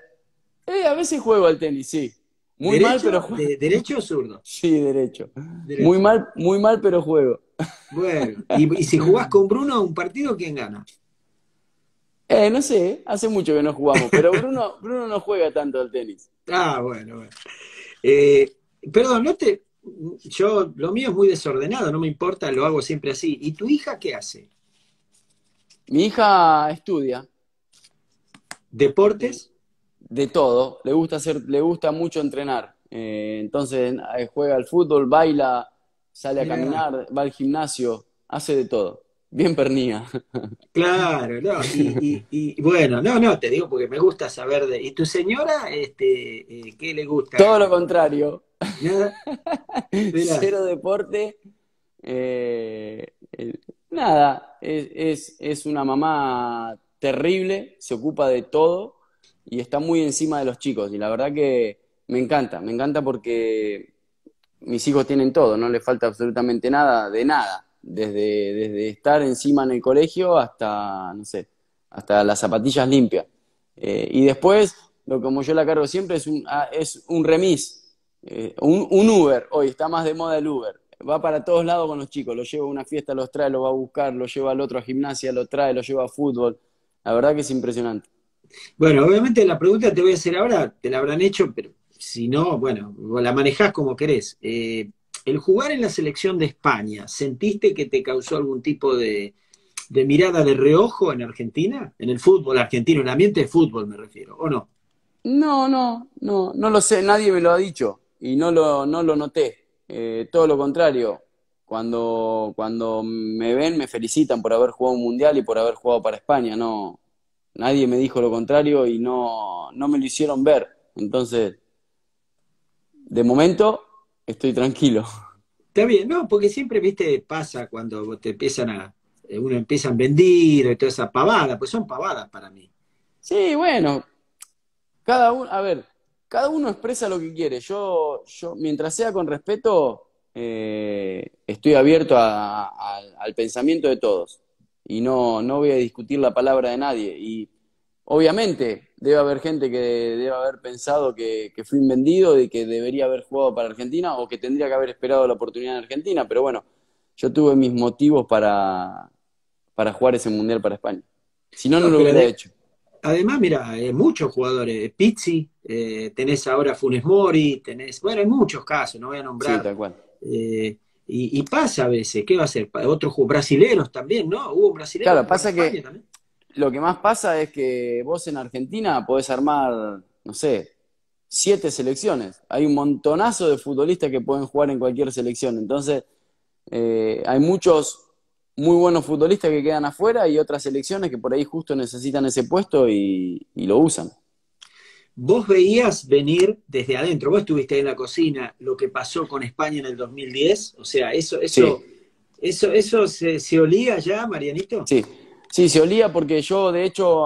a veces juego al tenis, sí. Muy mal, pero juego. ¿Derecho o zurdo? Sí, derecho. Muy mal, pero juego. Bueno, y si jugás con Bruno un partido, ¿quién gana? No sé, hace mucho que no jugamos, pero Bruno no juega tanto al tenis. Ah, bueno. Perdón, yo, lo mío es muy desordenado, no me importa, lo hago siempre así. ¿Y tu hija qué hace? Mi hija estudia. ¿Deportes? De todo, le gusta mucho entrenar. Entonces juega al fútbol, baila, sale a caminar, va al gimnasio, hace de todo. Bien Pernia. Claro, no, y bueno, no, te digo porque me gusta saber de... ¿Y tu señora, qué le gusta? Todo lo contrario. ¿Nada? Cero deporte. Nada, es una mamá terrible, se ocupa de todo y está muy encima de los chicos. Y la verdad que me encanta porque mis hijos tienen todo, no les falta absolutamente nada, de nada. Desde estar encima en el colegio hasta, no sé, hasta las zapatillas limpias. Y después, como yo la cargo siempre, es un remis, un Uber. Hoy está más de moda el Uber. Va para todos lados con los chicos. Los lleva a una fiesta, los trae, los va a buscar, los lleva al otro a gimnasia, los trae, los lleva a fútbol. La verdad que es impresionante. Bueno, obviamente la pregunta te voy a hacer ahora, te la habrán hecho, pero si no, bueno, la manejás como querés. El jugar en la selección de España, ¿sentiste que te causó algún tipo de mirada de reojo en Argentina? En el fútbol argentino, en el ambiente de fútbol me refiero, ¿o no? No lo sé, nadie me lo ha dicho y no lo noté. Todo lo contrario, cuando me ven me felicitan por haber jugado un mundial y por haber jugado para España. No, nadie me dijo lo contrario y no me lo hicieron ver. Entonces, de momento... estoy tranquilo. Está bien, no, porque siempre, viste, pasa cuando te empiezan a vender y toda esa pavada, pues son pavadas para mí. Sí, bueno, cada uno expresa lo que quiere. Yo mientras sea con respeto, estoy abierto al pensamiento de todos. Y no voy a discutir la palabra de nadie. Y obviamente... debe haber gente que debe haber pensado que fui vendido y que debería haber jugado para Argentina o que tendría que haber esperado la oportunidad en Argentina, pero bueno, yo tuve mis motivos para jugar ese mundial para España. Si no, no lo hubiera hecho. Además, mira, hay muchos jugadores. Pizzi, tenés ahora Funes Mori, tenés... bueno, hay muchos casos, no voy a nombrar. Sí, tal cual. Y pasa a veces, ¿qué va a ser? Otros brasileros también, ¿no? Hubo brasileros. Claro, pasa que... España también. Lo que más pasa es que vos en Argentina podés armar, no sé, 7 selecciones. Hay un montonazo de futbolistas que pueden jugar en cualquier selección. Entonces, hay muchos muy buenos futbolistas que quedan afuera y otras selecciones que por ahí justo necesitan ese puesto y lo usan. Vos veías venir desde adentro, vos estuviste ahí en la cocina, lo que pasó con España en el 2010. O sea, ¿eso se olía ya, Marianito? Sí. Sí, se olía porque yo, de hecho,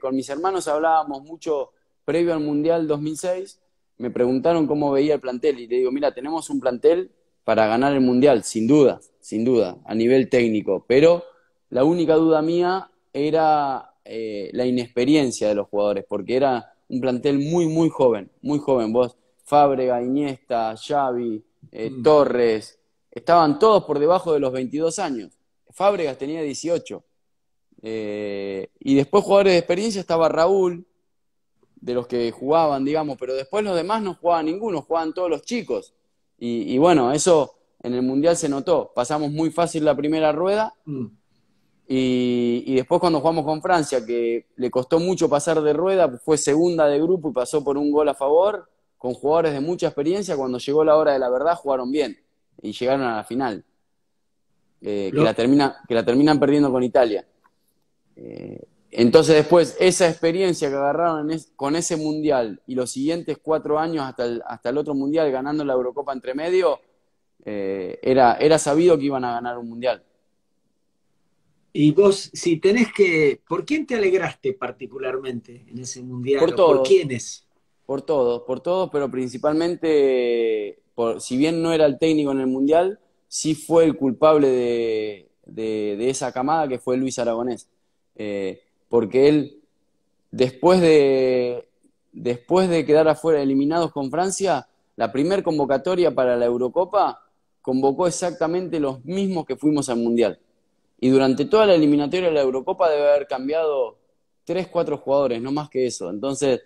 con mis hermanos hablábamos mucho previo al Mundial 2006. Me preguntaron cómo veía el plantel y le digo, mira, tenemos un plantel para ganar el Mundial, sin duda, a nivel técnico. Pero la única duda mía era la inexperiencia de los jugadores, porque era un plantel muy joven. Vos, Fábregas, Iniesta, Xavi, Torres, estaban todos por debajo de los 22 años. Fábregas tenía 18. Y después jugadores de experiencia estaba Raúl, de los que jugaban, digamos, pero después los demás no jugaban ninguno, jugaban todos los chicos. Y bueno, eso en el Mundial se notó. Pasamos muy fácil la primera rueda y después cuando jugamos con Francia, que le costó mucho pasar de rueda, fue segunda de grupo y pasó por un gol a favor, con jugadores de mucha experiencia, cuando llegó la hora de la verdad jugaron bien y llegaron a la final, que la terminan perdiendo con Italia. Entonces después, esa experiencia que agarraron con ese Mundial y los siguientes 4 años hasta el otro Mundial, ganando la Eurocopa entre medio, era sabido que iban a ganar un Mundial. Y vos, si tenés que... ¿Por quién te alegraste particularmente en ese Mundial? Por todos. ¿Por quiénes? Por todos, pero principalmente, si bien no era el técnico en el Mundial, sí fue el culpable de esa camada, que fue Luis Aragonés. Porque él, después de quedar afuera, eliminados con Francia, la primer convocatoria para la Eurocopa, convocó exactamente los mismos que fuimos al Mundial. Y durante toda la eliminatoria de la Eurocopa debe haber cambiado 3-4 jugadores, no más que eso. Entonces,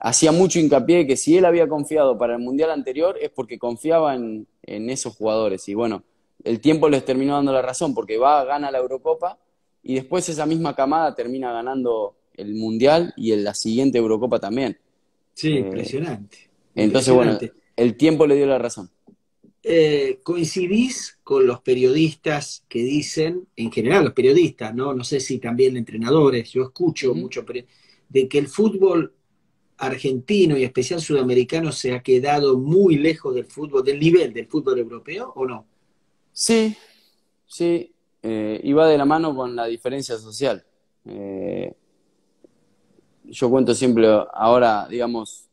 hacía mucho hincapié que si él había confiado para el Mundial anterior es porque confiaba en esos jugadores. Y bueno, el tiempo les terminó dando la razón, porque gana la Eurocopa y después esa misma camada termina ganando el Mundial y en la siguiente Eurocopa también. Sí, impresionante. Entonces, impresionante. Bueno, el tiempo le dio la razón. ¿Coincidís con los periodistas que dicen, en general los periodistas, no sé si también entrenadores, yo escucho mucho, de que el fútbol argentino y especial sudamericano se ha quedado muy lejos del fútbol, del nivel del fútbol europeo, o no? Sí, iba de la mano con la diferencia social. Yo cuento siempre, ahora, digamos,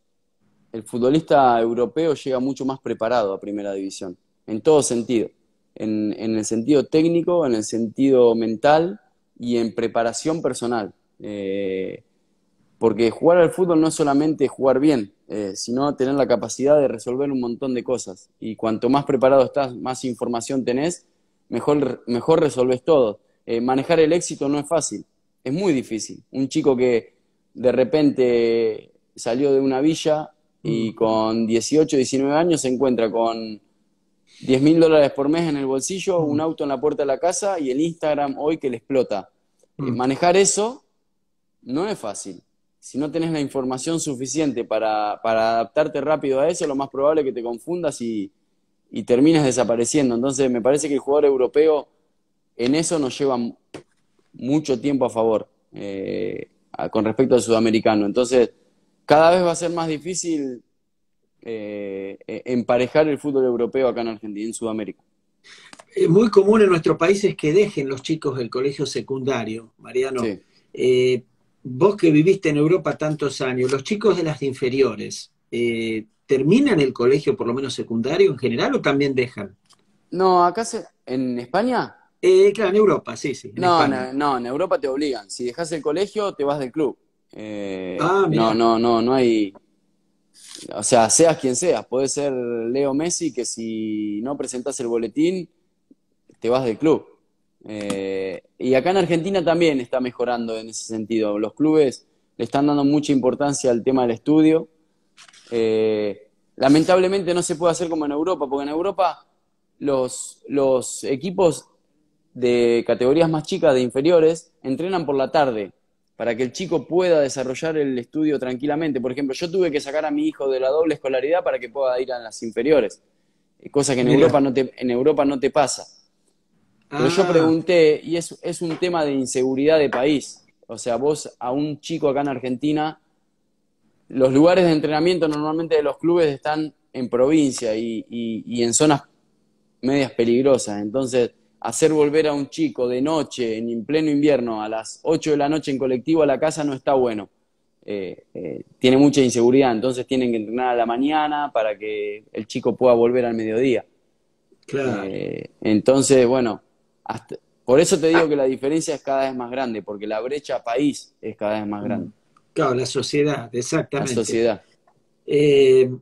el futbolista europeo llega mucho más preparado a Primera División, en todo sentido, en el sentido técnico, en el sentido mental y en preparación personal. Porque jugar al fútbol no es solamente jugar bien, sino tener la capacidad de resolver un montón de cosas. Y cuanto más preparado estás, más información tenés, mejor resolvés todo. Manejar el éxito no es fácil, es muy difícil. Un chico que de repente salió de una villa y con 18, 19 años se encuentra con $10.000 por mes en el bolsillo, un auto en la puerta de la casa y el Instagram hoy que le explota. Manejar eso no es fácil. Si no tenés la información suficiente para adaptarte rápido a eso, lo más probable es que te confundas y termines desapareciendo. Entonces me parece que el jugador europeo en eso nos lleva mucho tiempo a favor con respecto al sudamericano. Entonces cada vez va a ser más difícil emparejar el fútbol europeo acá en Argentina, en Sudamérica. Es muy común en nuestros países que dejen los chicos del colegio secundario, Mariano. Sí. Vos que viviste en Europa tantos años, los chicos de las inferiores, ¿terminan el colegio por lo menos secundario en general o también dejan? No, acá ¿en España? Claro, en Europa, sí. No, en Europa te obligan. Si dejás el colegio, te vas del club. No hay, o sea, seas quien seas, podés ser Leo Messi, que si no presentás el boletín te vas del club. Y acá en Argentina también está mejorando en ese sentido, los clubes le están dando mucha importancia al tema del estudio. Lamentablemente no se puede hacer como en Europa, porque en Europa los equipos de categorías más chicas, de inferiores, entrenan por la tarde para que el chico pueda desarrollar el estudio tranquilamente. Por ejemplo, yo tuve que sacar a mi hijo de la doble escolaridad para que pueda ir a las inferiores, cosa que en Europa no te pasa. Pero yo pregunté, y es un tema de inseguridad de país. O sea, vos a un chico acá en Argentina, los lugares de entrenamiento normalmente de los clubes están en provincia y en zonas medias peligrosas. Entonces, hacer volver a un chico de noche, en pleno invierno, a las 8 de la noche en colectivo a la casa no está bueno. Tiene mucha inseguridad, entonces tienen que entrenar a la mañana para que el chico pueda volver al mediodía. Claro. Entonces, bueno, por eso te digo que la diferencia es cada vez más grande, porque la brecha país es cada vez más grande. Claro, la sociedad, exactamente. La sociedad.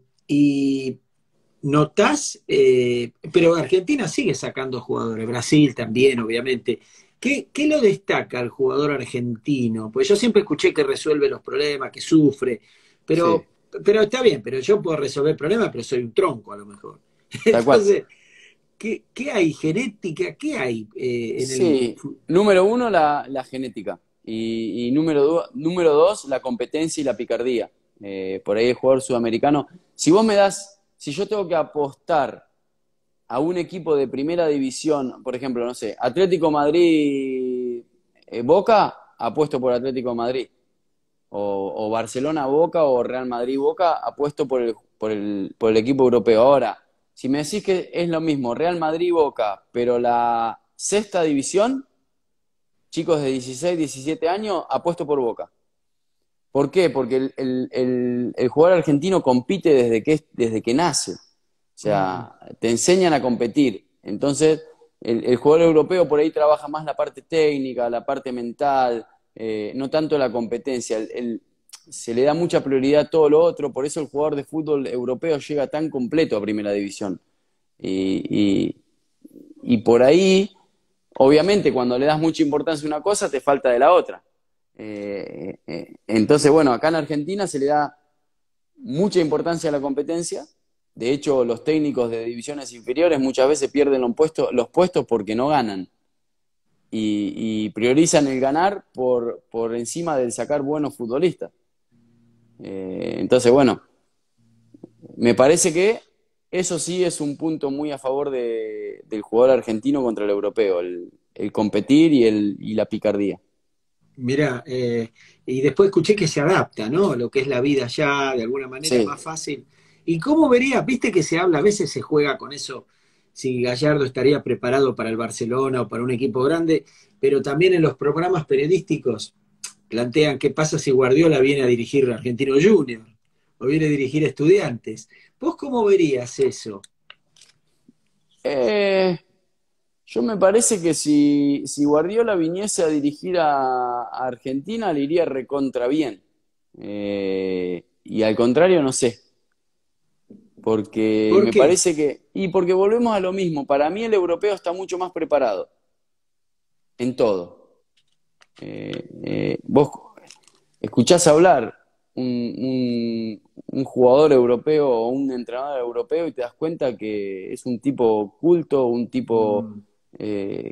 ¿Notás? Pero Argentina sigue sacando jugadores, Brasil también, obviamente. ¿Qué lo destaca al jugador argentino? Pues yo siempre escuché que resuelve los problemas, que sufre, pero, sí. Pero está bien, pero yo puedo resolver problemas, pero soy un tronco a lo mejor. Entonces, ¿qué hay? ¿Genética? ¿Qué hay? Número uno, la genética. Y número dos, la competencia y la picardía. Por ahí el jugador sudamericano. Si yo tengo que apostar a un equipo de primera división, por ejemplo, no sé, Atlético Madrid Boca apuesto por Atlético de Madrid. O Barcelona Boca o Real Madrid Boca, apuesto por el equipo europeo. Ahora, si me decís que es lo mismo Real Madrid Boca, pero la sexta división, chicos de 16, 17 años, apuesto por Boca. ¿Por qué? Porque el jugador argentino compite desde que nace. O sea, te enseñan a competir. Entonces, el jugador europeo por ahí trabaja más la parte técnica, la parte mental, no tanto la competencia. Se le da mucha prioridad a todo lo otro, por eso el jugador de fútbol europeo llega tan completo a Primera División. Y por ahí, obviamente, cuando le das mucha importancia a una cosa, te falta de la otra. Entonces, bueno, acá en Argentina se le da mucha importancia a la competencia. De hecho, los técnicos de divisiones inferiores muchas veces pierden los puestos porque no ganan. Y priorizan el ganar por encima del sacar buenos futbolistas. Entonces, bueno, me parece que eso sí es un punto muy a favor del jugador argentino contra el europeo, el competir y la picardía. Mirá, y después escuché que se adapta, ¿no? Lo que es la vida allá, de alguna manera sí. Más fácil. ¿Y cómo vería? Viste que se habla, a veces se juega con eso, si Gallardo estaría preparado para el Barcelona o para un equipo grande, pero también en los programas periodísticos plantean qué pasa si Guardiola viene a dirigir a Argentino Junior o viene a dirigir a Estudiantes. ¿Vos cómo verías eso? Yo me parece que si Guardiola viniese a dirigir a Argentina le iría recontra bien. Y al contrario no sé. Porque me parece que... Y porque volvemos a lo mismo. Para mí el europeo está mucho más preparado. En todo. Vos escuchás hablar un jugador europeo o un entrenador europeo y te das cuenta que es un tipo culto, un tipo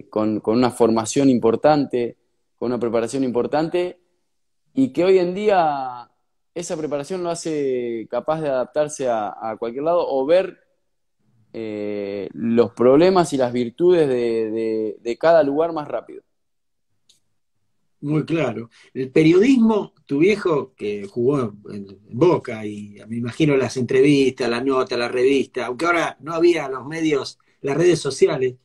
con una formación importante, con una preparación importante, y que hoy en día... Esa preparación lo hace capaz de adaptarse a cualquier lado o ver los problemas y las virtudes de cada lugar más rápido. Muy claro. El periodismo, tu viejo que jugó en Boca y me imagino las entrevistas, las notas, la revista, aunque ahora no había los medios, las redes sociales.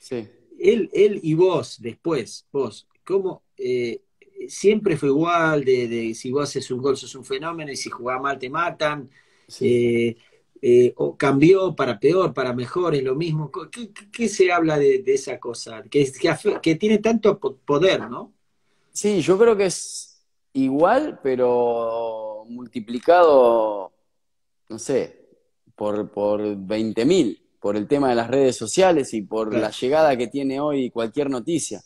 Sí. Él y vos, después, vos, ¿cómo...? Siempre fue igual, de si vos haces un gol sos un fenómeno y si jugás mal te matan, sí. O cambió para peor, para mejor, es lo mismo. ¿Qué se habla de esa cosa? Que tiene tanto poder, ¿no? Sí, yo creo que es igual, pero multiplicado, no sé, por 20.000, por el tema de las redes sociales y por claro. La llegada que tiene hoy cualquier noticia.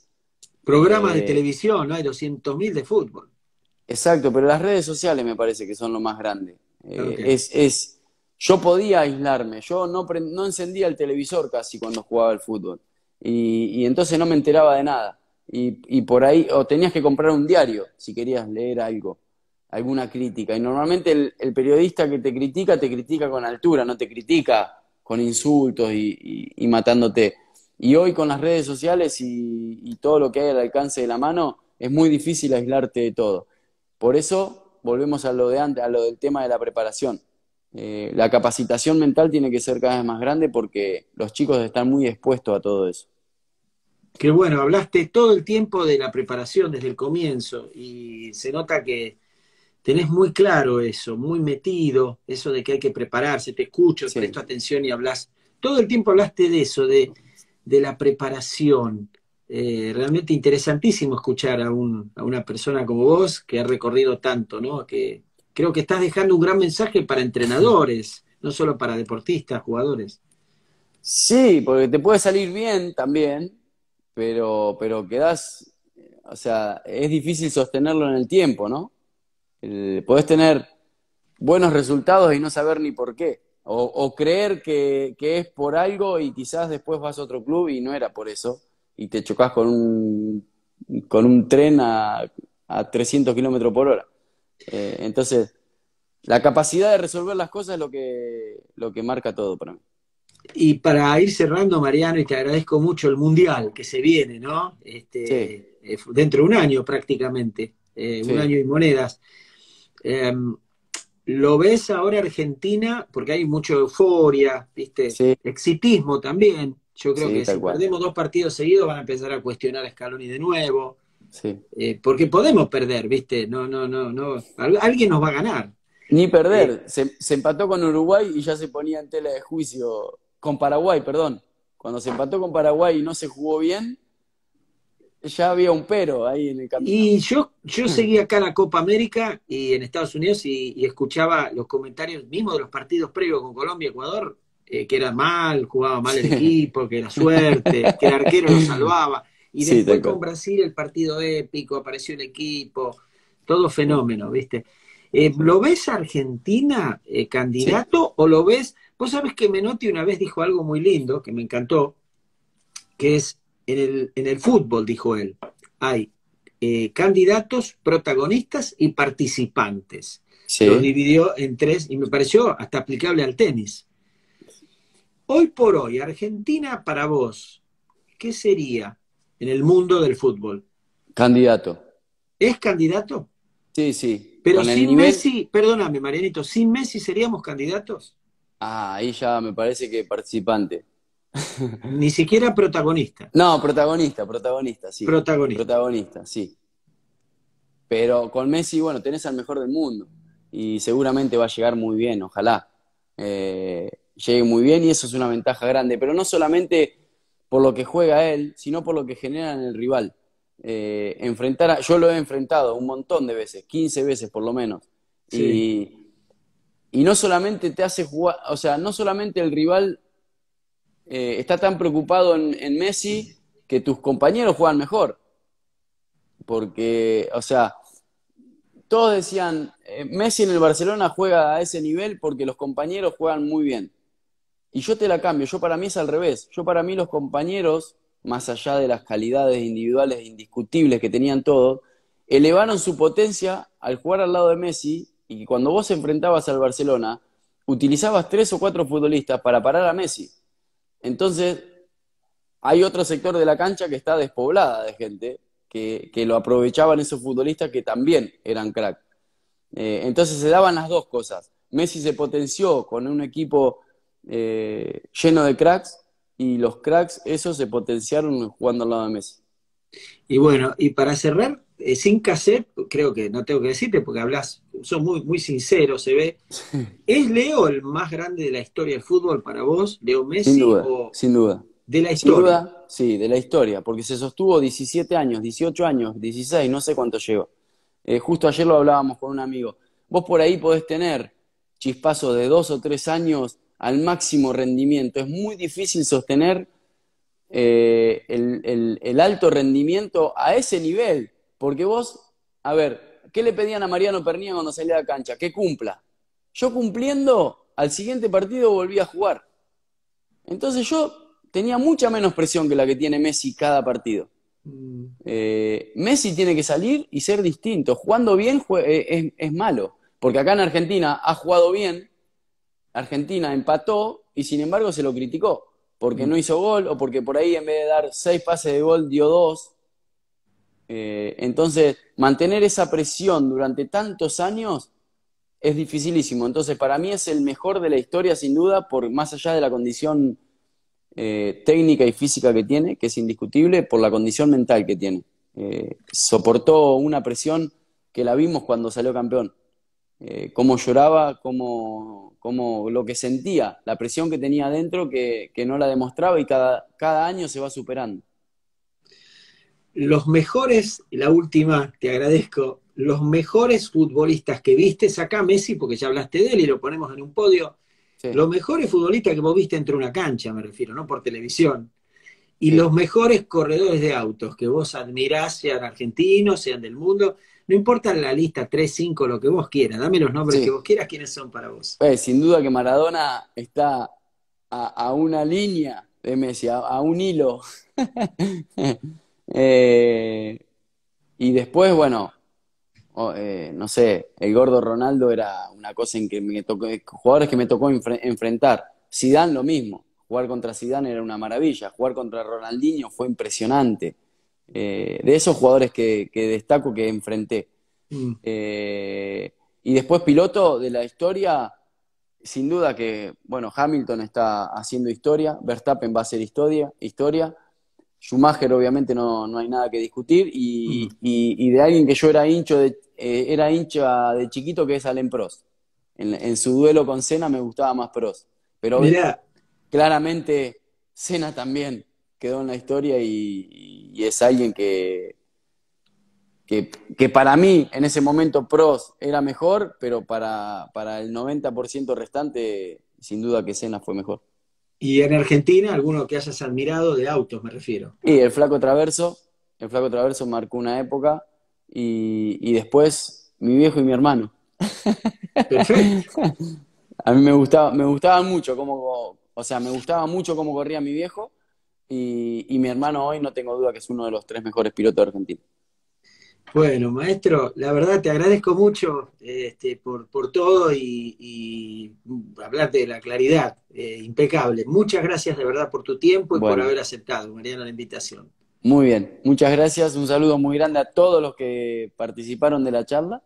Programas de televisión, ¿no? Hay 200.000 de fútbol. Exacto, pero las redes sociales me parece que son lo más grande. Okay. Yo podía aislarme, yo no encendía el televisor casi cuando jugaba al fútbol. Y entonces no me enteraba de nada. Y por ahí, o tenías que comprar un diario si querías leer algo, alguna crítica. Y normalmente el periodista que te critica con altura, no te critica con insultos y matándote. Y hoy con las redes sociales y todo lo que hay al alcance de la mano, es muy difícil aislarte de todo. Por eso volvemos a lo de antes, a lo del tema de la preparación. La capacitación mental tiene que ser cada vez más grande porque los chicos están muy expuestos a todo eso. Qué bueno, hablaste todo el tiempo de la preparación desde el comienzo y se nota que tenés muy claro eso, muy metido, eso de que hay que prepararse, te escucho, sí. Presto atención y hablas. Todo el tiempo hablaste de eso, de la preparación. Realmente interesantísimo escuchar a una persona como vos que ha recorrido tanto, ¿no? Que creo que estás dejando un gran mensaje para entrenadores, no solo para deportistas, jugadores. Sí, porque te puede salir bien también, pero quedás, o sea, es difícil sostenerlo en el tiempo, ¿no? Podés tener buenos resultados y no saber ni por qué. O creer que es por algo y quizás después vas a otro club y no era por eso. Y te chocas con un tren a 300 kilómetros por hora. Entonces, la capacidad de resolver las cosas es lo que marca todo para mí. Y para ir cerrando, Mariano, y te agradezco mucho el Mundial que se viene, ¿no? Sí. dentro de un año prácticamente, sí. Un año y monedas. ¿Lo ves ahora Argentina? Porque hay mucha euforia, ¿viste? Sí. Exitismo también. Yo creo que si perdemos 2 partidos seguidos van a empezar a cuestionar a Scaloni de nuevo. Sí. Porque podemos perder, ¿viste? No. Alguien nos va a ganar. Ni perder. Se empató con Uruguay y ya se ponía en tela de juicio. Con Paraguay, perdón. Cuando se empató con Paraguay y no se jugó bien, ya había un pero ahí en el camino. Y yo seguía acá la Copa América y en Estados Unidos y escuchaba los comentarios mismos de los partidos previos con Colombia y Ecuador, que era mal, jugaba mal el equipo, que era suerte, que el arquero lo salvaba. Y después con Brasil el partido épico, apareció el equipo, todo fenómeno, ¿viste? ¿Lo ves Argentina candidato o lo ves? Vos sabés que Menotti una vez dijo algo muy lindo, que me encantó, que es en el fútbol, dijo él, hay candidatos, protagonistas y participantes. Sí. Los dividió en 3 y me pareció hasta aplicable al tenis. Hoy por hoy, Argentina para vos, ¿qué sería en el mundo del fútbol? Candidato. ¿Es candidato? Sí. Pero sin nivel... Messi, perdóname Marianito, ¿sin Messi seríamos candidatos? Ah, ahí ya me parece que participante. Ni siquiera protagonista. No, protagonista, sí. Protagonista, sí. Pero con Messi, bueno, tenés al mejor del mundo. Y seguramente va a llegar muy bien, ojalá. Llegue muy bien y eso es una ventaja grande. Pero no solamente por lo que juega él, sino por lo que genera en el rival. Yo lo he enfrentado un montón de veces, 15 veces por lo menos. Sí. Y no solamente te hace jugar, o sea, no solamente el rival... está tan preocupado en Messi que tus compañeros juegan mejor. Porque, o sea, todos decían, Messi en el Barcelona juega a ese nivel porque los compañeros juegan muy bien. Y yo te la cambio, yo para mí es al revés. Yo para mí los compañeros, más allá de las calidades individuales indiscutibles que tenían todos, elevaron su potencia al jugar al lado de Messi y cuando vos enfrentabas al Barcelona, utilizabas 3 o 4 futbolistas para parar a Messi. Entonces, hay otro sector de la cancha que está despoblada de gente, que lo aprovechaban esos futbolistas que también eran crack. Entonces se daban las dos cosas. Messi se potenció con un equipo lleno de cracks, y los cracks esos se potenciaron jugando al lado de Messi. Y bueno, y para cerrar, sin cassette, creo que no tengo que decirte porque hablas, sos muy, muy sincero, se ve. Sí. ¿Es Leo el más grande de la historia del fútbol para vos, Leo Messi? Sin duda. ¿De la historia? Sin duda, sí, de la historia, porque se sostuvo 17 años, 18 años, 16, no sé cuánto llegó. Justo ayer lo hablábamos con un amigo. Vos por ahí podés tener chispazos de 2 o 3 años al máximo rendimiento. Es muy difícil sostener el alto rendimiento a ese nivel. Porque vos, a ver, ¿qué le pedían a Mariano Pernia cuando salía a la cancha? Que cumpla. Yo cumpliendo, al siguiente partido volví a jugar. Entonces yo tenía mucha menos presión que la que tiene Messi cada partido. Messi tiene que salir y ser distinto. Jugando bien es malo. Porque acá en Argentina ha jugado bien, Argentina empató y sin embargo se lo criticó. Porque no hizo gol o porque por ahí en vez de dar 6 pases de gol dio 2. Entonces, mantener esa presión durante tantos años es dificilísimo. Entonces, para mí es el mejor de la historia, sin duda, por más allá de la condición técnica y física que tiene, que es indiscutible, por la condición mental que tiene. Soportó una presión que la vimos cuando salió campeón. Cómo lloraba, cómo lo que sentía, la presión que tenía adentro que no la demostraba y cada año se va superando. Los mejores, la última, te agradezco, los mejores futbolistas que viste, sacá Messi porque ya hablaste de él y lo ponemos en un podio, sí. Los mejores futbolistas que vos viste entre una cancha, me refiero, no por televisión, y sí. Los mejores corredores de autos que vos admirás, sean argentinos, sean del mundo, no importa la lista, 3, 5, lo que vos quieras, dame los nombres que vos quieras, ¿quiénes son para vos? Sin duda que Maradona está a una línea de Messi, a un hilo. Y después, bueno, no sé, el gordo Ronaldo era una cosa en que me tocó, jugadores que me tocó enfrentar. Zidane lo mismo, jugar contra Zidane era una maravilla, jugar contra Ronaldinho fue impresionante. de esos jugadores que destaco, que enfrenté. Y después piloto de la historia, sin duda que, bueno, Hamilton está haciendo historia, Verstappen va a ser historia, Schumacher obviamente no hay nada que discutir, y, y de alguien que yo era hincha de chiquito, que es Alain Prost. En su duelo con Senna me gustaba más Prost, pero claramente Senna también quedó en la historia, y es alguien que para mí en ese momento Prost era mejor, pero para el 90% restante sin duda que Senna fue mejor. ¿Y en Argentina alguno que hayas admirado de autos, me refiero? Y el Flaco Traverso marcó una época, y después mi viejo y mi hermano. Perfecto. A mí me gustaba mucho cómo, o sea, me gustaba mucho cómo corría mi viejo, y mi hermano hoy no tengo duda que es uno de los 3 mejores pilotos de Argentina. Bueno, maestro, la verdad te agradezco mucho por todo, y hablarte de la claridad, impecable. Muchas gracias de verdad por tu tiempo y por haber aceptado, Mariano, la invitación. Muy bien, muchas gracias. Un saludo muy grande a todos los que participaron de la charla.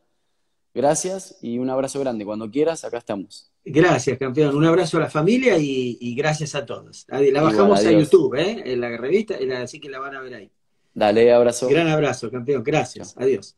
Gracias y un abrazo grande. Cuando quieras, acá estamos. Gracias, campeón. Un abrazo a la familia y gracias a todos. La bajamos a YouTube, en la revista, así que la van a ver ahí. Dale, abrazo. Gran abrazo, campeón. Gracias. Adiós.